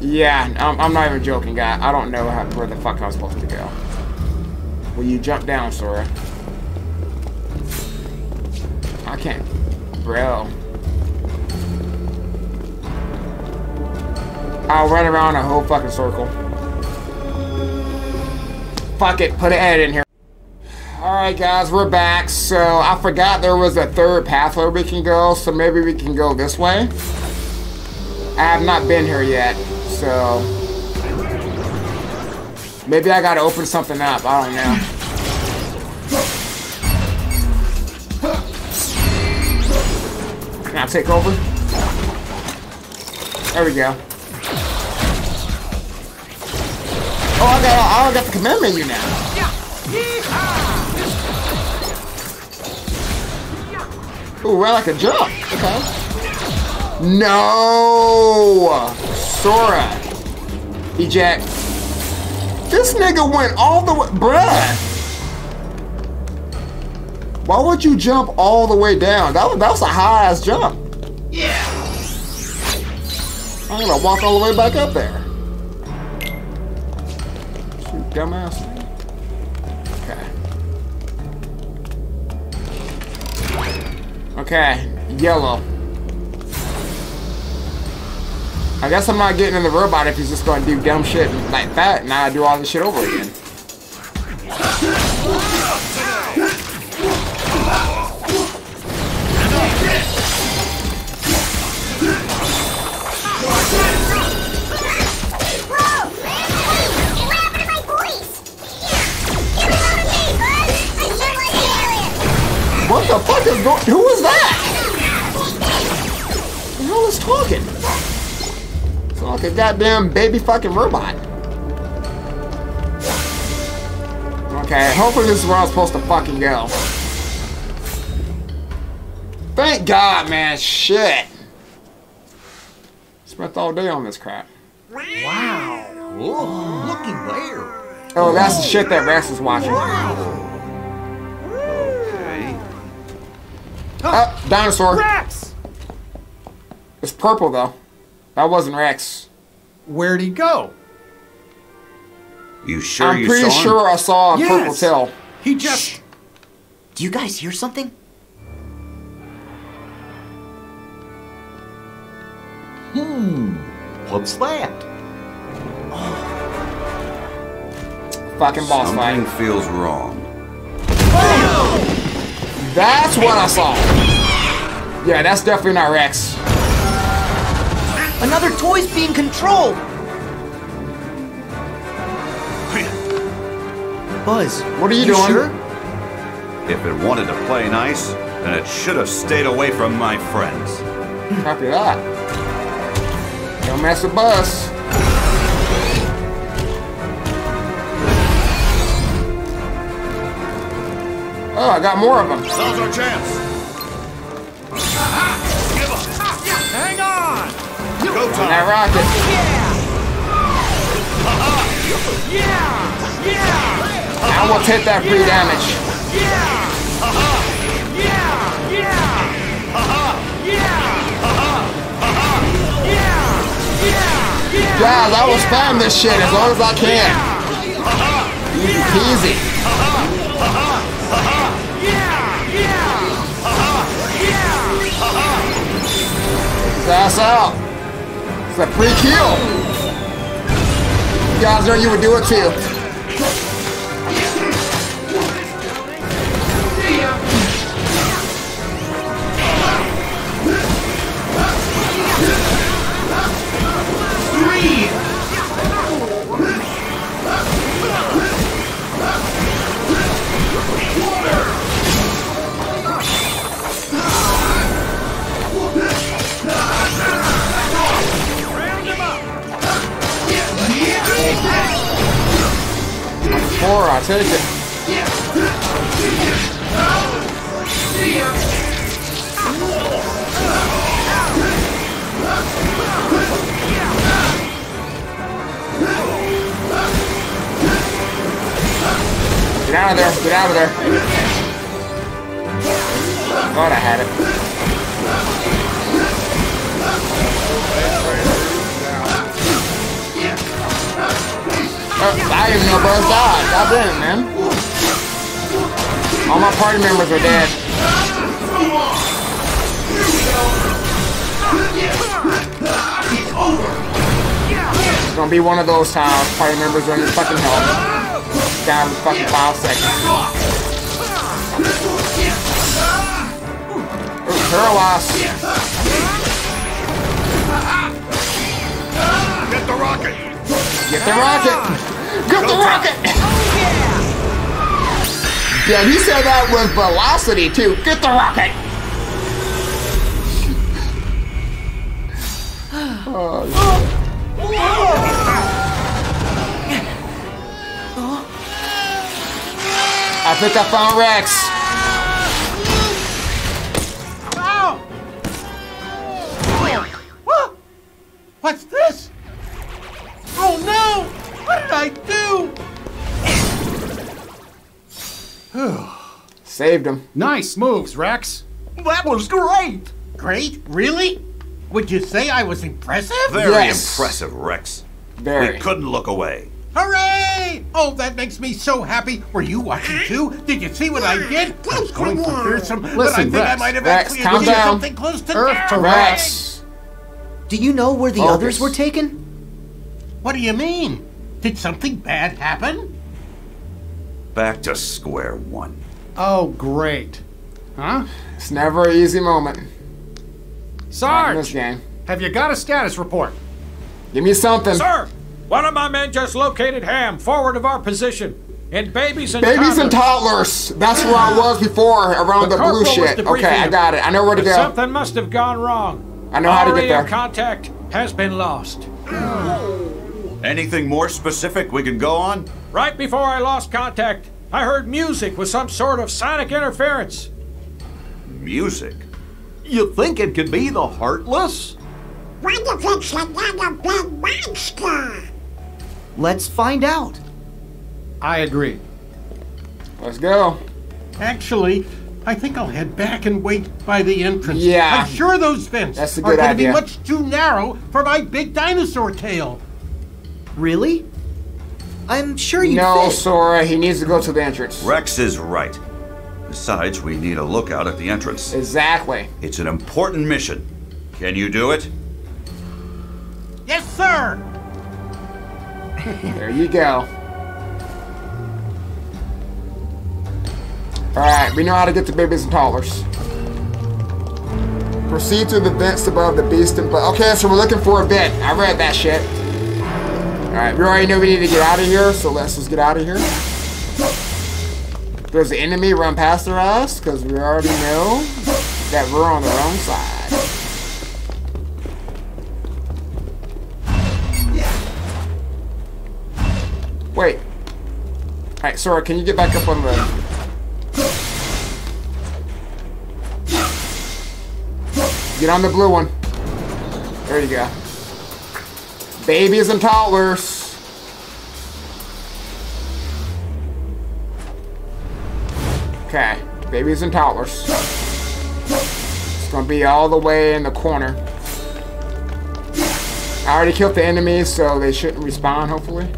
Yeah, I'm not even joking, guy. I don't know where the fuck I was supposed to go. Will you jump down, Sora? I can't. Bro. I'll run around a whole fucking circle. Fuck it. Put an edit in here. Alright, guys. We're back. So, I forgot there was a third path where we can go. So, maybe we can go this way. I have not been here yet, so maybe I gotta open something up. I don't know. Can I take over? There we go. Oh, I got the command menu now. Ooh, right, I can jump. Okay. No! Sora. Eject. This nigga went all the way. Bruh! Why would you jump all the way down? That was a high ass jump. Yeah! I'm gonna walk all the way back up there. Shoot, dumbass. Okay. Okay, yellow. I guess I'm not getting in the robot if he's just gonna do dumb shit like that, and I do all this shit over again. What the fuck is going? Who is that? The hell is talking? Like a goddamn baby fucking robot. Okay, hopefully this is where I'm supposed to fucking go. Thank God, man. Shit. Spent all day on this crap. Wow. Whoa, looky there. Oh, that's the shit that Rex is watching. Wow. Okay. Oh, dinosaur. Rex! It's purple, though. That wasn't Rex. Where'd he go? You sure you saw him? I'm pretty sure I saw a purple tail. He just... Shh. Do you guys hear something? Hmm. What's that? Oh. Fucking boss fight. Something feels wrong. Oh! That's what I saw. Yeah, that's definitely not Rex. Another toy's being controlled! Buzz, what are you doing? Sure? If it wanted to play nice, then it should have stayed away from my friends. Copy that. Don't mess with Buzz. Oh, I got more of them. Now's our chance. Hang on! Go time. That rocket. Yeah. I will take that free damage. Guys, I will spam this shit as long as I can. Easy peasy. That's out. It's a free kill! You guys know you would do it too. I take it. out of there! Get out of there! Thought I had it. Oh, I didn't know Buzz died. God damn, man. All my party members are dead. It's gonna be one of those times party members are in the fucking hell. Down in fucking 5 seconds. We're paralyzed. Get the rocket! Get the rocket! Get the rocket! Yeah, he said that with velocity too. Get the rocket! Oh, I think I found Rex. Ow. What's this? Oh no! What did I do? Saved him. Nice moves, Rex. That was great. Great? Really? Would you say I was impressive? Very impressive, Rex. Very. We couldn't look away. Hooray! Oh, that makes me so happy. Were you watching too? Did you see what I did? I was going for fearsome, but I think I might have actually done something close to Rex. Do you know where the others were taken? What do you mean? Did something bad happen? Back to square one. Oh, great. Huh? It's never an easy moment. Sarge! Have you got a status report? Give me something. Sir! One of my men just located Ham forward of our position, and babies and toddlers. That's where I was before, around the blue shit. Okay, I got it. I know where to go. Something must have gone wrong. I know how to get there. Contact has been lost. Anything more specific we can go on? Right before I lost contact, I heard music with some sort of sonic interference. Music? You think it could be the Heartless? What if it's another big monster? Let's find out. I agree. Let's go. Actually, I think I'll head back and wait by the entrance. Yeah. I'm sure those vents are going to be much too narrow for my big dinosaur tail. Really? I'm sure you No, fit. Sora, he needs to go to the entrance. Rex is right. Besides, we need a lookout at the entrance. Exactly. It's an important mission. Can you do it? Yes, sir! There you go. Alright, we know how to get to babies and toddlers. Proceed to the vents above the beast and... Okay, so we're looking for a vent. I read that shit. Alright, we already know we need to get out of here, so let's just get out of here. If there's an enemy, run past us, because we already know that we're on the wrong side. Wait. Alright, Sora, can you get back up on the... Get on the blue one. There you go. Babies and toddlers. Okay. Babies and toddlers. It's gonna be all the way in the corner. I already killed the enemy, so they shouldn't respawn, hopefully.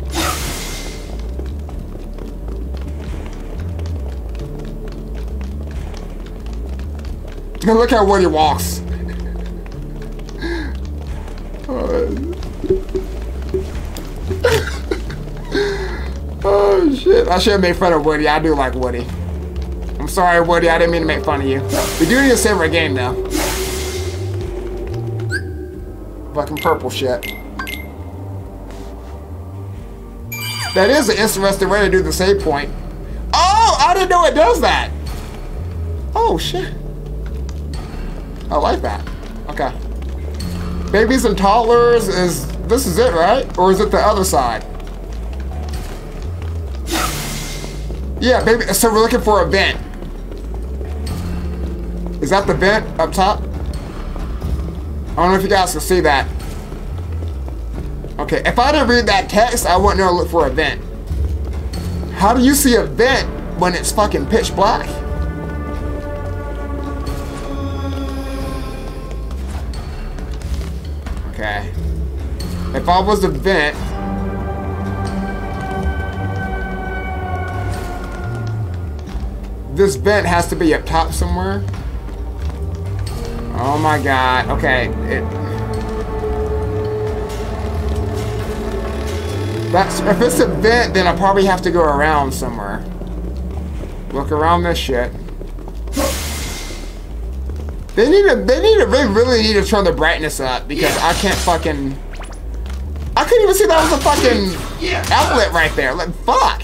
Look at Woody walks. Oh shit! I should have made fun of Woody. I do like Woody. I'm sorry, Woody. I didn't mean to make fun of you. We do need to save our game though. Fucking purple shit. That is an interesting way to do the save point. Oh, I didn't know it does that. Oh shit. I like that. Okay. Babies and toddlers is... This is it, right? Or is it the other side? Yeah, baby... So we're looking for a vent. Is that the vent up top? I don't know if you guys can see that. Okay, if I didn't read that text, I wouldn't know to look for a vent. How do you see a vent when it's fucking pitch black. Okay. If I was a vent... This vent has to be up top somewhere. Oh my god. Okay. That's, if it's a vent, then I probably have to go around somewhere. Look around this shit. They really need to turn the brightness up because I can't fucking... I couldn't even see that was a fucking outlet right there. Like, fuck.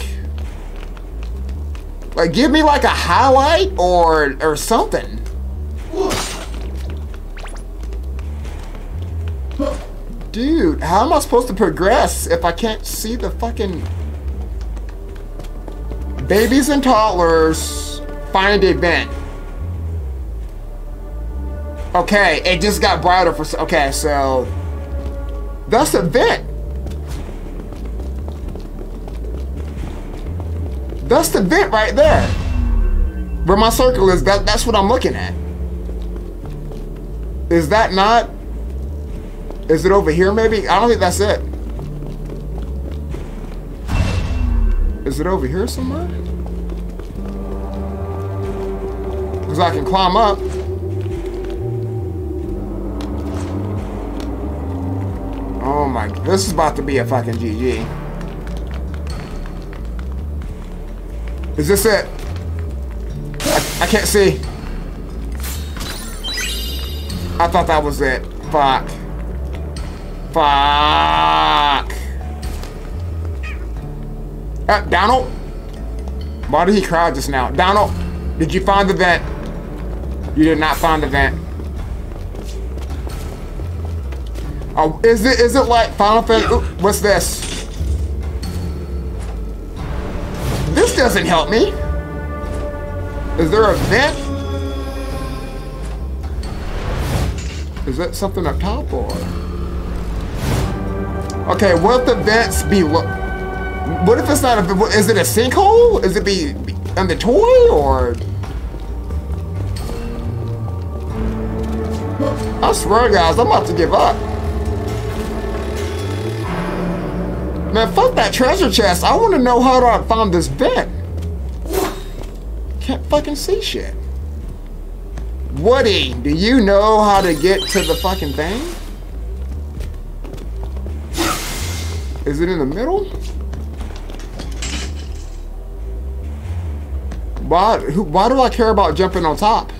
Like, give me like a highlight or something. Dude, how am I supposed to progress if I can't see the fucking... Babies and toddlers find a vent. Okay, it just got brighter for... Okay, so... That's a vent. That's the vent right there. Where my circle is, that's what I'm looking at. Is that not... Is it over here, maybe? I don't think that's it. Is it over here somewhere? Because I can climb up. Oh my... This is about to be a fucking GG. Is this it? I can't see. I thought that was it. Fuck. Fuck. Donald? Why did he cry just now? Donald, did you find the vent? You did not find the vent. Oh, is it like Final Fantasy? Ooh, what's this? This doesn't help me. Is there a vent? Is that something up top or? Okay, what if the vents be low? What if it's not a... Is it a sinkhole? Is it be on the toy or... I swear, guys, I'm about to give up. Man, fuck that treasure chest. I want to know how do I find this vent. Can't fucking see shit. Woody, do you know how to get to the fucking thing? Is it in the middle? Why do I care about jumping on top?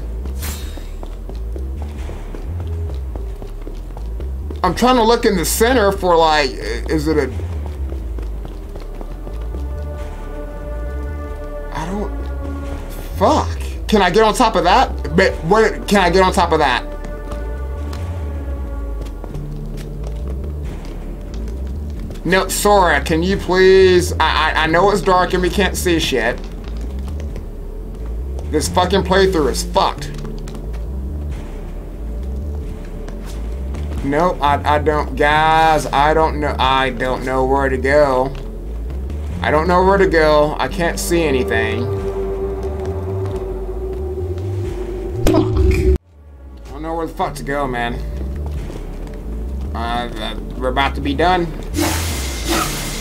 I'm trying to look in the center for like, is it a... I don't... Fuck. Can I get on top of that? But what? Can I get on top of that? No, Sora, can you please... I know it's dark and we can't see shit. This fucking playthrough is fucked. Nope, I don't... Guys, I don't know where to go. I don't know where to go. I can't see anything. Fuck. I don't know where the fuck to go, man. We're about to be done.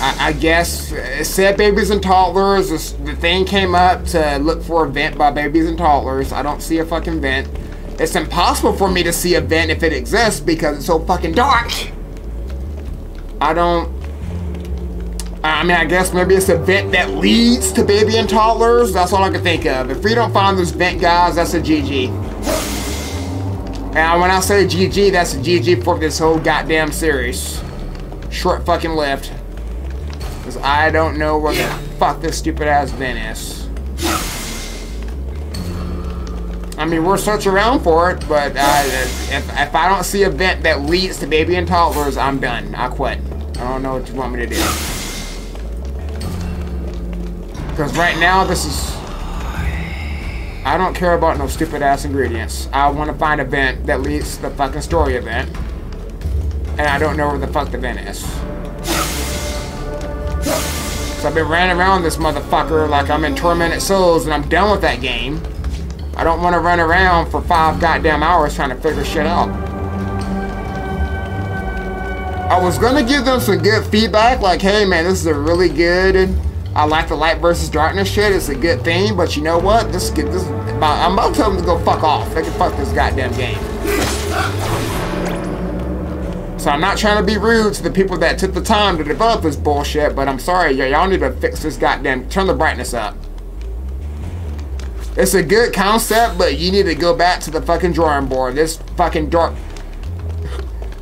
I guess it said babies and toddlers. The thing came up to look for a vent by babies and toddlers. I don't see a fucking vent. It's impossible for me to see a vent if it exists because it's so fucking dark. I don't... I mean, I guess maybe it's a vent that leads to baby and toddlers. That's all I can think of. If we don't find this vent, guys, that's a GG. And when I say GG, that's a GG for this whole goddamn series. Short fucking lift. I don't know what the fuck this stupid ass vent is. I mean, we're searching around for it, but if I don't see a vent that leads to baby and toddlers, I'm done. I quit. I don't know what you want me to do. Because right now, this is... I don't care about no stupid ass ingredients. I want to find a vent that leads to the fucking story event. And I don't know where the fuck the vent is. So I've been running around this motherfucker like I'm in Tormented Souls, and I'm done with that game. I don't want to run around for 5 goddamn hours trying to figure shit out. I was going to give them some good feedback, like, hey man, this is a really good, and I like the light versus darkness shit, it's a good thing, but you know what, I'm about to tell them to go fuck off. They can fuck this goddamn game. So I'm not trying to be rude to the people that took the time to develop this bullshit, but I'm sorry, y'all need to fix this goddamn, turn the brightness up. It's a good concept, but you need to go back to the fucking drawing board. This fucking dark.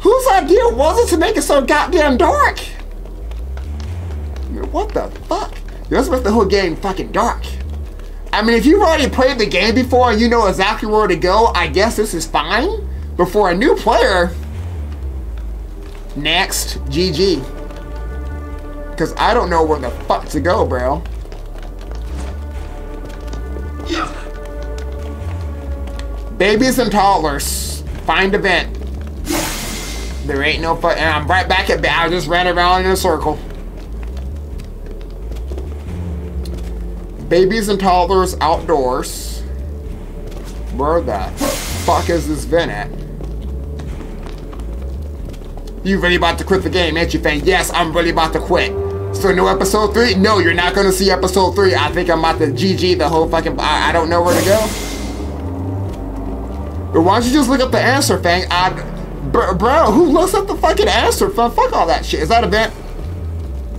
Whose idea was it to make it so goddamn dark? What the fuck? Let's make the whole game fucking dark. I mean, if you've already played the game before and you know exactly where to go, I guess this is fine. But for a new player, next, GG. Because I don't know where the fuck to go, bro. Yeah. Babies and toddlers. Find a vent. There ain't no fuck. And I'm right back at bat. I just ran around in a circle. Babies and toddlers outdoors. Where the fuck is this vent at? You really about to quit the game, ain't you, Fang? Yes, I'm really about to quit. So no episode 3? No, you're not gonna see episode 3. I think I'm about to GG the whole fucking... I don't know where to go. But why don't you just look up the answer, Fang? Bro, who looks up the fucking answer, Fang? Fuck all that shit. Is that a vent?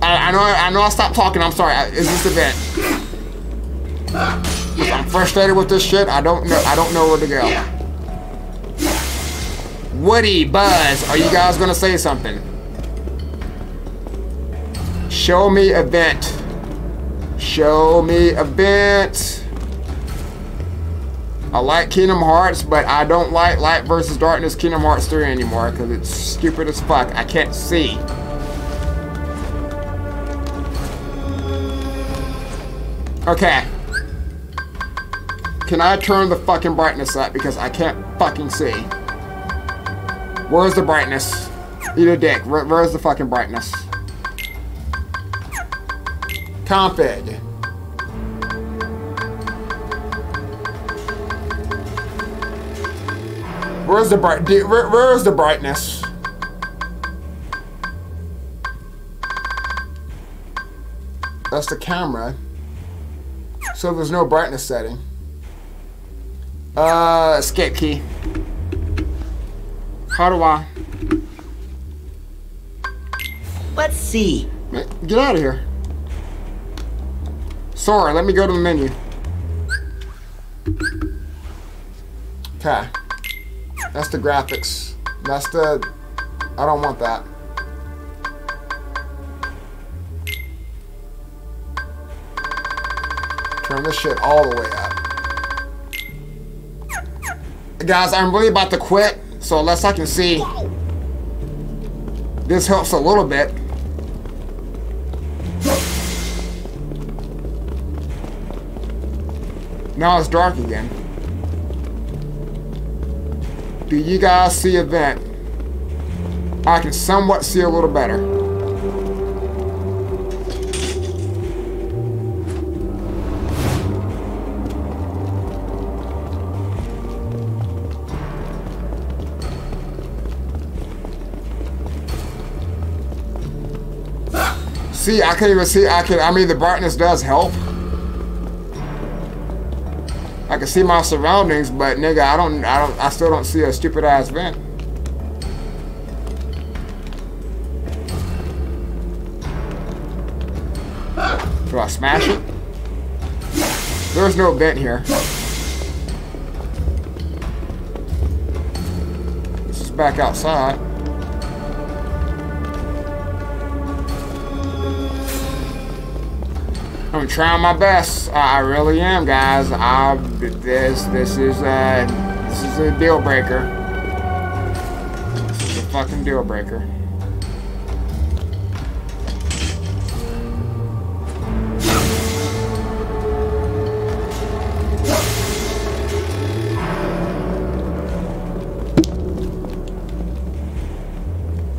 I know I stopped talking. I'm sorry. Is this a vent? I'm frustrated with this shit. I don't know where to go. Yeah. Woody, Buzz, are you guys gonna say something? Show me a vent. Show me a vent. I like Kingdom Hearts, but I don't like Light versus Darkness Kingdom Hearts 3 anymore because it's stupid as fuck. I can't see. Okay. Can I turn the fucking brightness up because I can't fucking see? Where's the brightness? Eat a dick. Where's the fucking brightness? Config. Where's the where's the brightness? That's the camera. So there's no brightness setting. Escape key. How do I? Let's see. Get out of here. Sora, let me go to the menu. Okay. That's the graphics. That's the... I don't want that. Turn this shit all the way up. Guys, I'm really about to quit. So unless I can see, this helps a little bit. Now it's dark again. Do you guys see a vent? I can somewhat see a little better. See, I can't even see. I mean, the brightness does help. I can see my surroundings, but nigga, I still don't see a stupid ass vent. Do I smash it? There's no vent here. This is back outside. I'm trying my best. I really am, guys. This is a deal breaker. This is a fucking deal breaker.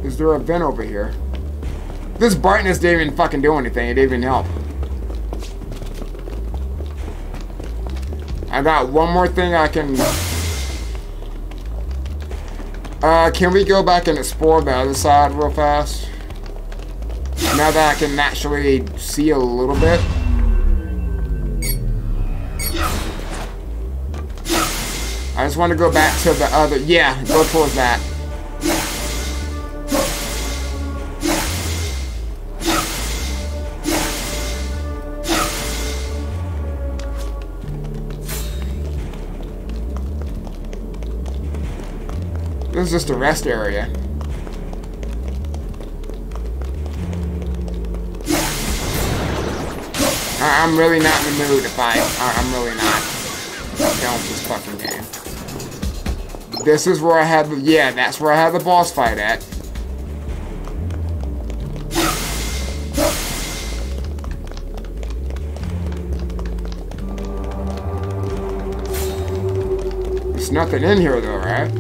Is there a vent over here? This brightness didn't even fucking do anything. It didn't even help. I got one more thing I can... can we go back and explore the other side real fast? Now that I can actually see a little bit. I just want to go back to the other... Yeah, go towards that. This is just a rest area. I'm really not in the mood to fight. I'm really not. Don't this fucking game. This is where I had the... Yeah, that's where I had the boss fight at. There's nothing in here though, right?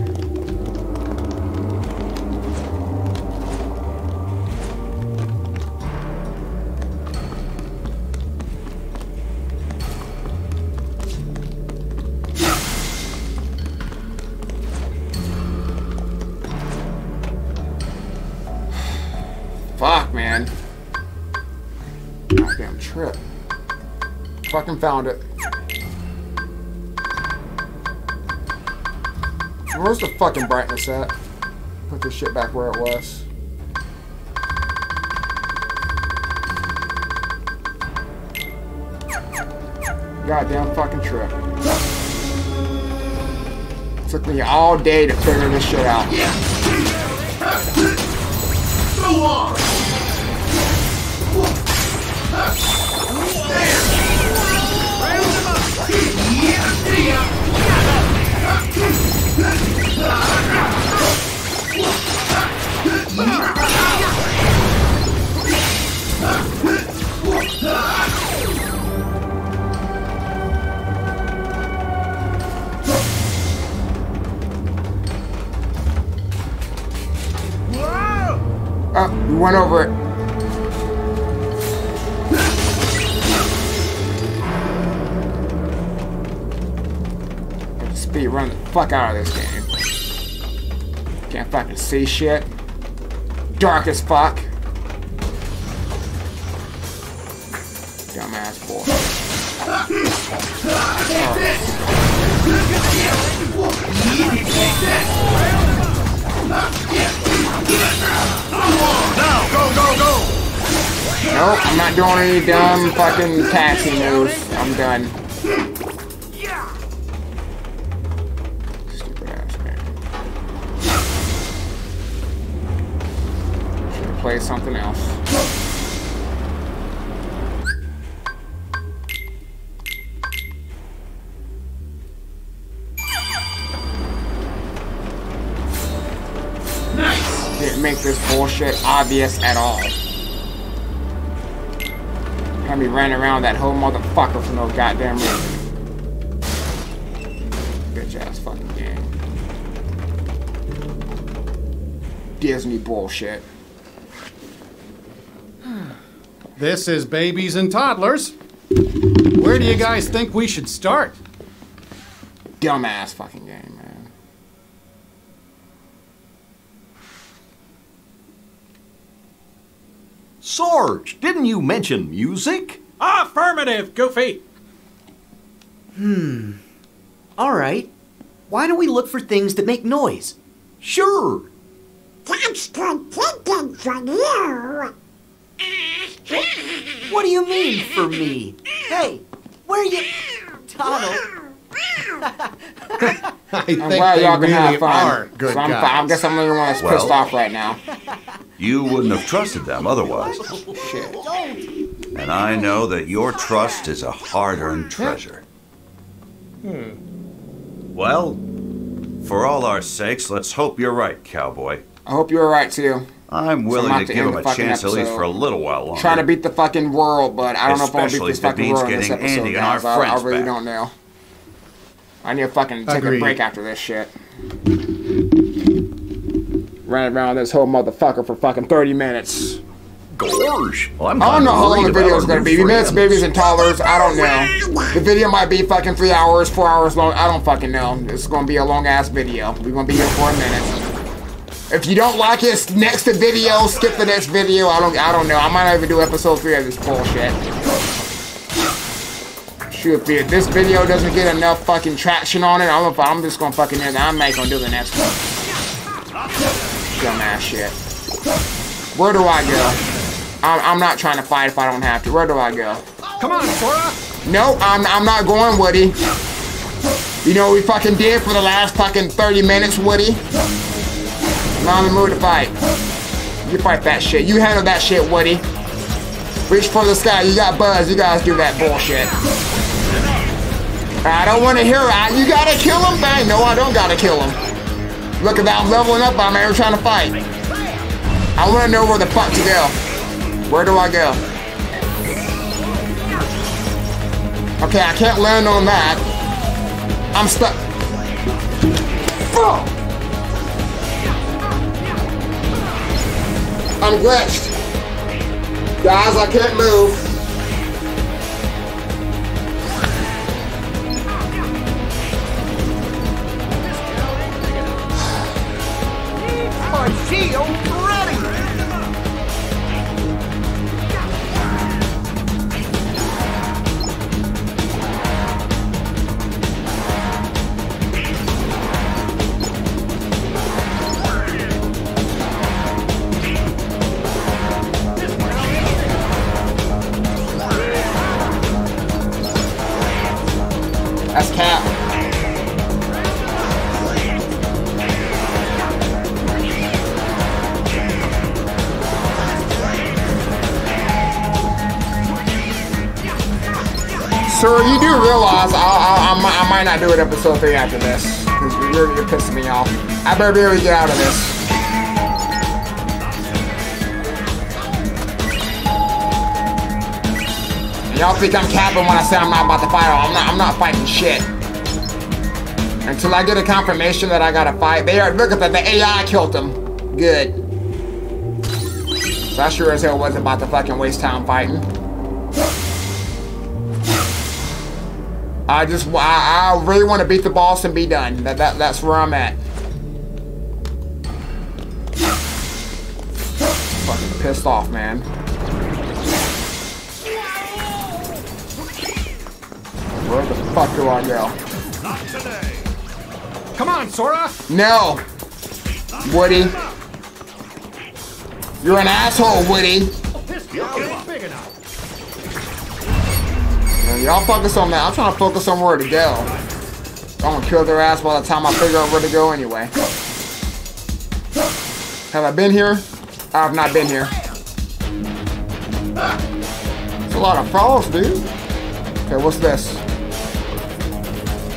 Found it. Where's the fucking brightness at? Put this shit back where it was. Goddamn fucking trip. It took me all day to figure this shit out. Yeah. Go on. Oh, we went over it. Run the fuck out of this game. Can't fucking see shit. Dark as fuck. Dumbass boy. Oh. Nope, I'm not doing any dumb fucking taxi moves. I'm done. Play something else. Nice. Didn't make this bullshit obvious at all. Had me ran around that whole motherfucker for no goddamn reason. Bitch ass fucking game. Disney bullshit. This is Babies and Toddlers. Where do you guys think we should start? Dumbass fucking game, man. Sarge, didn't you mention music? Affirmative, Goofy. All right. Why don't we look for things that make noise? Sure. That's forbidden for you. What do you mean, for me? Hey, where are you... Donald? I think they really are good guys. I guess I'm the only one that's pissed off right now. You wouldn't have trusted them otherwise. Shit. And I know that your trust is a hard-earned treasure. Well, for all our sakes, let's hope you're right, cowboy. I hope you're right, too. I'm willing to give him a chance at least for a little while longer. Trying to beat the fucking world, but I don't know if I'll beat this fucking world in this episode, guys. I really don't know. I need to fucking take a break after this shit. Running around this whole motherfucker for fucking 30 minutes. gorge. Well, I don't know how long the video is going to be. Minutes, babies, and toddlers. I don't know. The video might be fucking 3 hours, 4 hours long. I don't fucking know. It's going to be a long ass video. We're going to be here for a minute. If you don't like it, next to video, skip the next video. I don't know. I might not even do episode 3 of this bullshit. Shoot, if this video doesn't get enough fucking traction on it, I'm just going to fucking end it. I'm not going to do the next one. Dumbass shit. Where do I go? I'm not trying to fight if I don't have to. Where do I go? Come on, Sora! No, I'm not going, Woody. You know what we fucking did for the last fucking 30 minutes, Woody? Not in the mood to fight. You fight that shit. You handle that shit, Woody. Reach for the sky. You got Buzz. You guys do that bullshit. I don't want to hear it. You gotta kill him? Bang. No, I don't gotta kill him. Look at that. I'm leveling up. I'm never trying to fight. I want to know where the fuck to go. Where do I go? Okay, I can't land on that. I'm stuck. Fuck! I'm glitched. Guys, I can't move. Oh, gee, oh. Sir, you do realize I might not do it episode 3 after this, because you're pissing me off. I better be able to get out of this. Y'all think I'm capping when I say I'm not about to fight. I'm not fighting shit. Until I get a confirmation that I gotta fight. They are, look at that, the AI killed them. Good. So I sure as hell wasn't about to fucking waste time fighting. I really want to beat the boss and be done. That's where I'm at. Fucking pissed off, man. Where the fuck do I go? Not today. Come on, Sora. No, Woody. You're an asshole, Woody. Y'all focus on that. I'm trying to focus on where to go. I'm gonna kill their ass by the time I figure out where to go anyway. Have I been here? I have not been here. It's a lot of frogs, dude. Okay, what's this?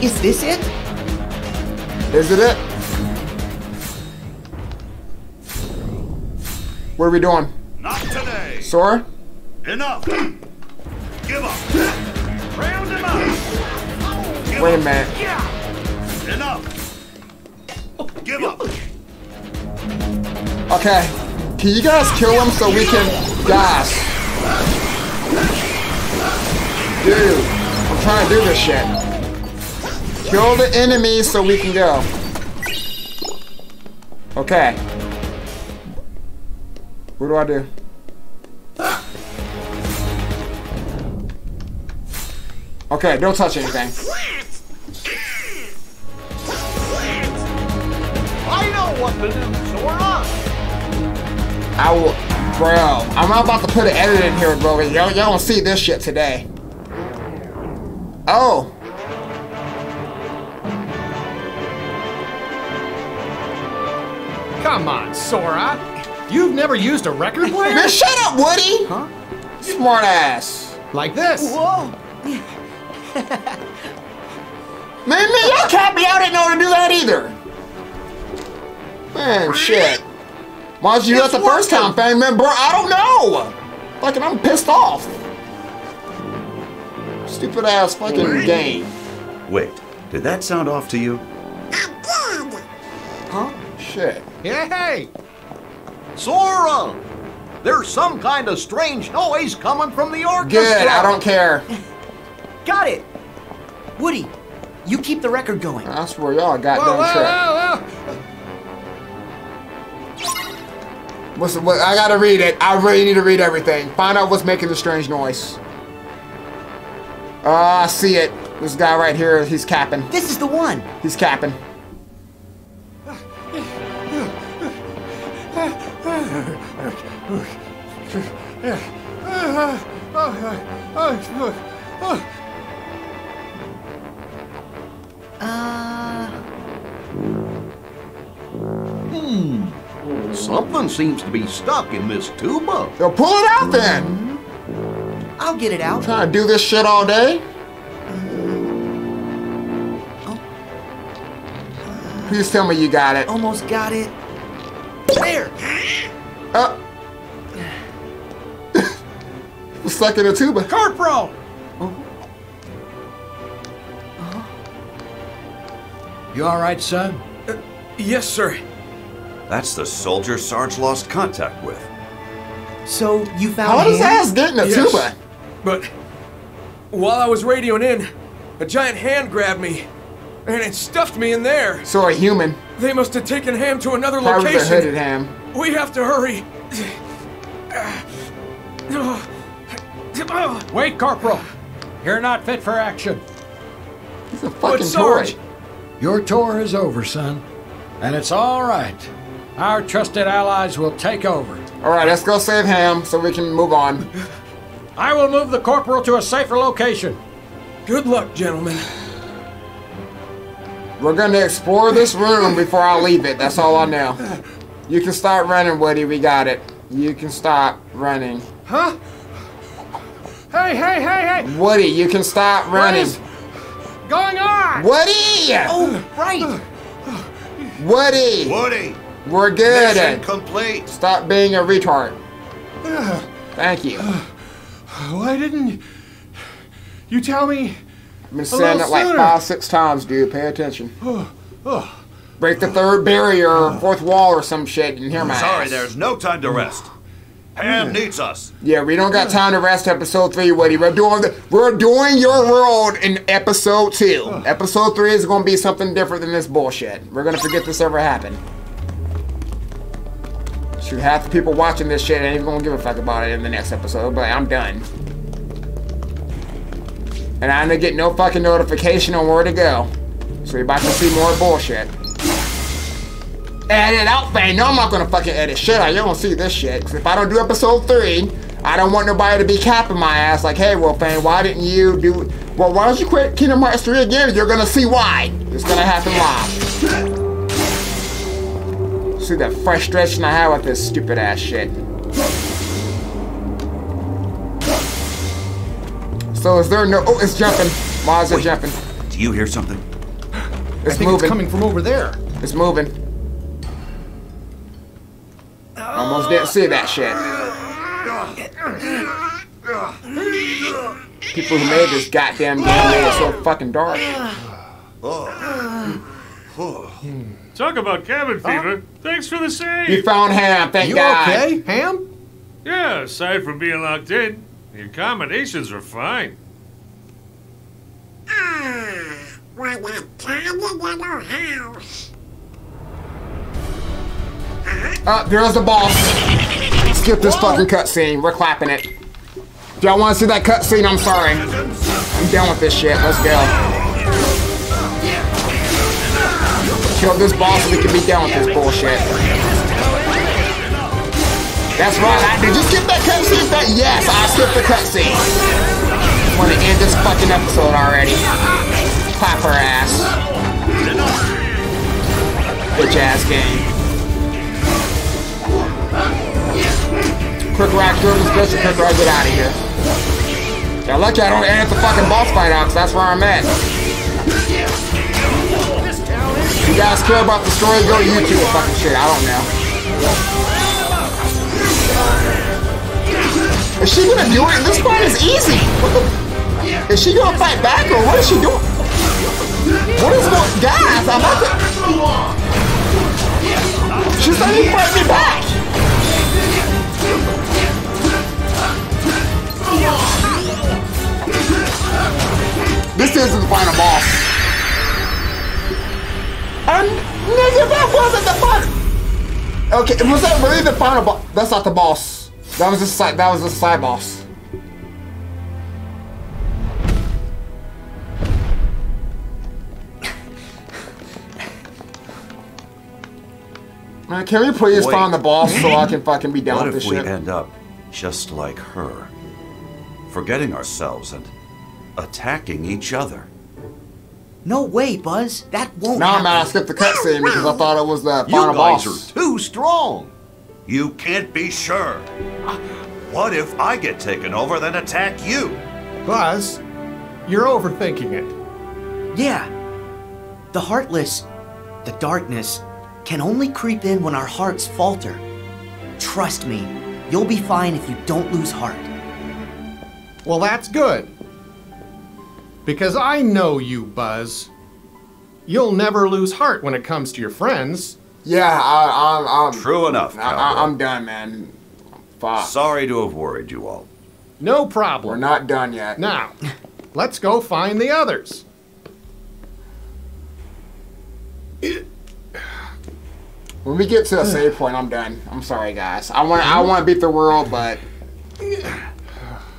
Is this it? Is it it? What are we doing? Not today. Sora? Enough. Give up. Round him up. Wait a minute. Enough. Give up. Okay. Can you guys kill him so we can... Guys. Dude. I'm trying to do this shit. Kill the enemy so we can go. Okay. What do I do? Okay, don't touch anything. I know what to do, Sora. I will, bro. I'm not about to put an edit in here, bro. Y'all don't see this shit today. Oh. Come on, Sora. You've never used a record player? Man, shut up, Woody. Huh? Smart ass. Like this. Whoa. Man, y'all can't be out. I didn't know how to do that either. Man, shit. Why did you do that the first time, fam? Man, bro, I don't know. Fucking, I'm pissed off. Stupid ass fucking game. Wait, did that sound off to you? I did. Huh? Shit. Yeah, hey. Sora. There's some kind of strange noise coming from the orchestra. Good, I don't care. Got it. Woody, you keep the record going. I swear y'all got done trick. What, I gotta read it. I really need to read everything. Find out what's making the strange noise. I see it. This guy right here, he's capping. This is the one. He's capping. Something seems to be stuck in this tuba. They'll pull it out then. I'll get it out. I'm trying to do this shit all day. Please tell me you got it. Almost got it. There. We're stuck in a tuba. Kurt, bro. You all right, son? Yes, sir. That's the soldier Sarge lost contact with. So you found him? How does ass get in a tuba? But while I was radioing in, a giant hand grabbed me, and it stuffed me in there. So a human. They must have taken Ham to another location. Probably hooded Ham. We have to hurry. Wait, Corporal. You're not fit for action. He's a fucking Sarge. Your tour is over, son. And it's all right. Our trusted allies will take over. All right, let's go save Ham so we can move on. I will move the corporal to a safer location. Good luck, gentlemen. We're going to explore this room before I leave it. That's all I know. You can start running, Woody. We got it. You can stop running. Huh? Hey, hey, hey, hey. Woody, you can stop running. What is going on? Woody! Oh, right. Woody! Woody! We're good. Mission complete. Stop being a retard. Thank you. Why didn't you tell me? I've been saying it like 5 or 6 times, dude. Pay attention. Break the third barrier or fourth wall or some shit and hear my ass. Sorry, there's no time to rest. Ham needs us. Yeah, we don't got time to rest. Episode 3, Woody. We're doing your world in episode 2. Episode 3 is gonna be something different than this bullshit. We're gonna forget this ever happened. Shoot, half the people watching this shit ain't even gonna give a fuck about it in the next episode, but I'm done. And I didn't get no fucking notification on where to go. So you're about to see more bullshit. Edit out, fam. No, I'm not gonna fucking edit shit out. You're gonna see this shit. Because if I don't do episode 3, I don't want nobody to be capping my ass like, hey, well, fam, why didn't you do... Well, why don't you quit Kingdom Hearts 3 again? You're gonna see why. It's gonna happen live. See that frustration I have with this stupid ass shit. So is there no... Oh, it's jumping. Why is it jumping? Do you hear something? It's moving. It's coming from over there. It's moving. Almost didn't see that shit. People who made this goddamn game are so fucking dark. Talk about cabin fever. Thanks for the save. You found Ham, thank God. You okay, Ham? Yeah, aside from being locked in, the accommodations are fine. What a tiny little house. There's the boss. Skip this fucking cutscene. We're clapping it. If y'all want to see that cutscene, I'm sorry. I'm done with this shit. Let's go. Kill this boss so we can be done with this bullshit. That's right, did you skip that cutscene? Yes, I skipped the cutscene. I want to end this fucking episode already. Clap her ass. Bitch ass game. Quick rock through the special quick rock, get out of here. Now lucky I don't end the fucking boss fight out because that's where I'm at. If you guys care about the story, go to YouTube and fucking shit. I don't know. Is she gonna do it? This fight is easy. Is she gonna fight back or what is she doing? What is going on? Guys, I'm not gonna... She's not even fighting me back. This is the final boss. And nigga, that wasn't the final. Okay, was that really the final boss? That's not the boss. That was the side. That was the side boss. Man, can we please find the boss so I can fucking be down with this shit? What if we end up just like her, forgetting ourselves and attacking each other? No way, Buzz. That won't happen. Nah, man, I skipped the cutscene because I thought it was the final boss. You guys are too strong. You can't be sure. What if I get taken over, then attack you? Buzz, you're overthinking it. Yeah. The Heartless, the darkness, can only creep in when our hearts falter. Trust me, you'll be fine if you don't lose heart. Well, that's good. Because I know you, Buzz. You'll never lose heart when it comes to your friends. Yeah, I'm... True enough, I'm done, man. Fuck. Sorry to have worried you all. No problem. We're not done yet. Now, let's go find the others. When we get to a save point, I'm done. I'm sorry, guys. I want to beat the world, but...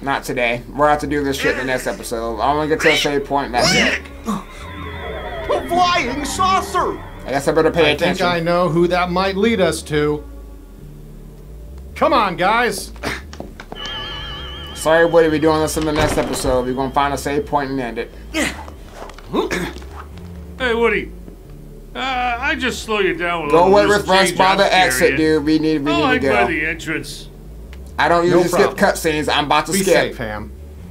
Not today. We're gonna have to do this shit in the next episode. I want to get to a save point, and that's it. A flying saucer! I guess I better pay attention. I think I know who that might lead us to. Come on, guys! Sorry, Woody, we're doing this in the next episode. We're gonna find a save point and end it. Hey, Woody. I just slow you down with a little bit. Go away with Rex by the exit, dude. We need to go. I like by the entrance. I don't usually skip cutscenes. I'm about to skip. Be safe, Ham.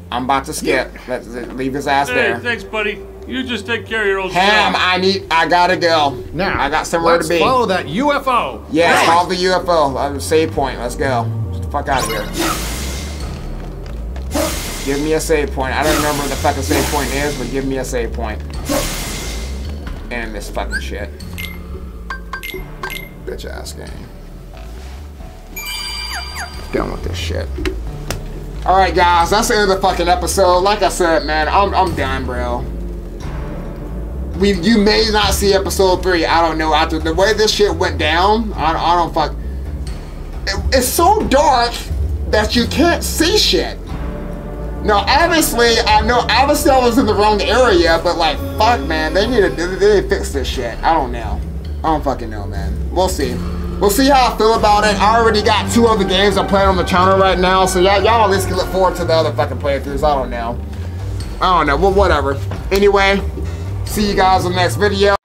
I'm about to skip. Let's leave his ass there. Hey, thanks, buddy. You just take care of your old Ham, self. I gotta go. Now, I got somewhere to be. Let's follow that UFO. Yeah, hey. Follow the UFO. Save point. Let's go. Get the fuck out of here. Give me a save point. I don't remember what the fuck a save point is, but give me a save point. And this fucking shit. Bitch ass game. Done with this shit. Alright, guys, that's the end of the fucking episode. Like I said, man, I'm done, bro. You may not see episode 3. I don't know. After the way this shit went down, I don't fuck. It's so dark that you can't see shit. Now, obviously, obviously I was in the wrong area, but like, fuck, man, they need to fix this shit. I don't know. I don't fucking know, man. We'll see. We'll see how I feel about it. I already got 2 other games I'm playing on the channel right now, so y'all at least can look forward to the other fucking playthroughs. I don't know. Well, whatever. Anyway, see you guys in the next video.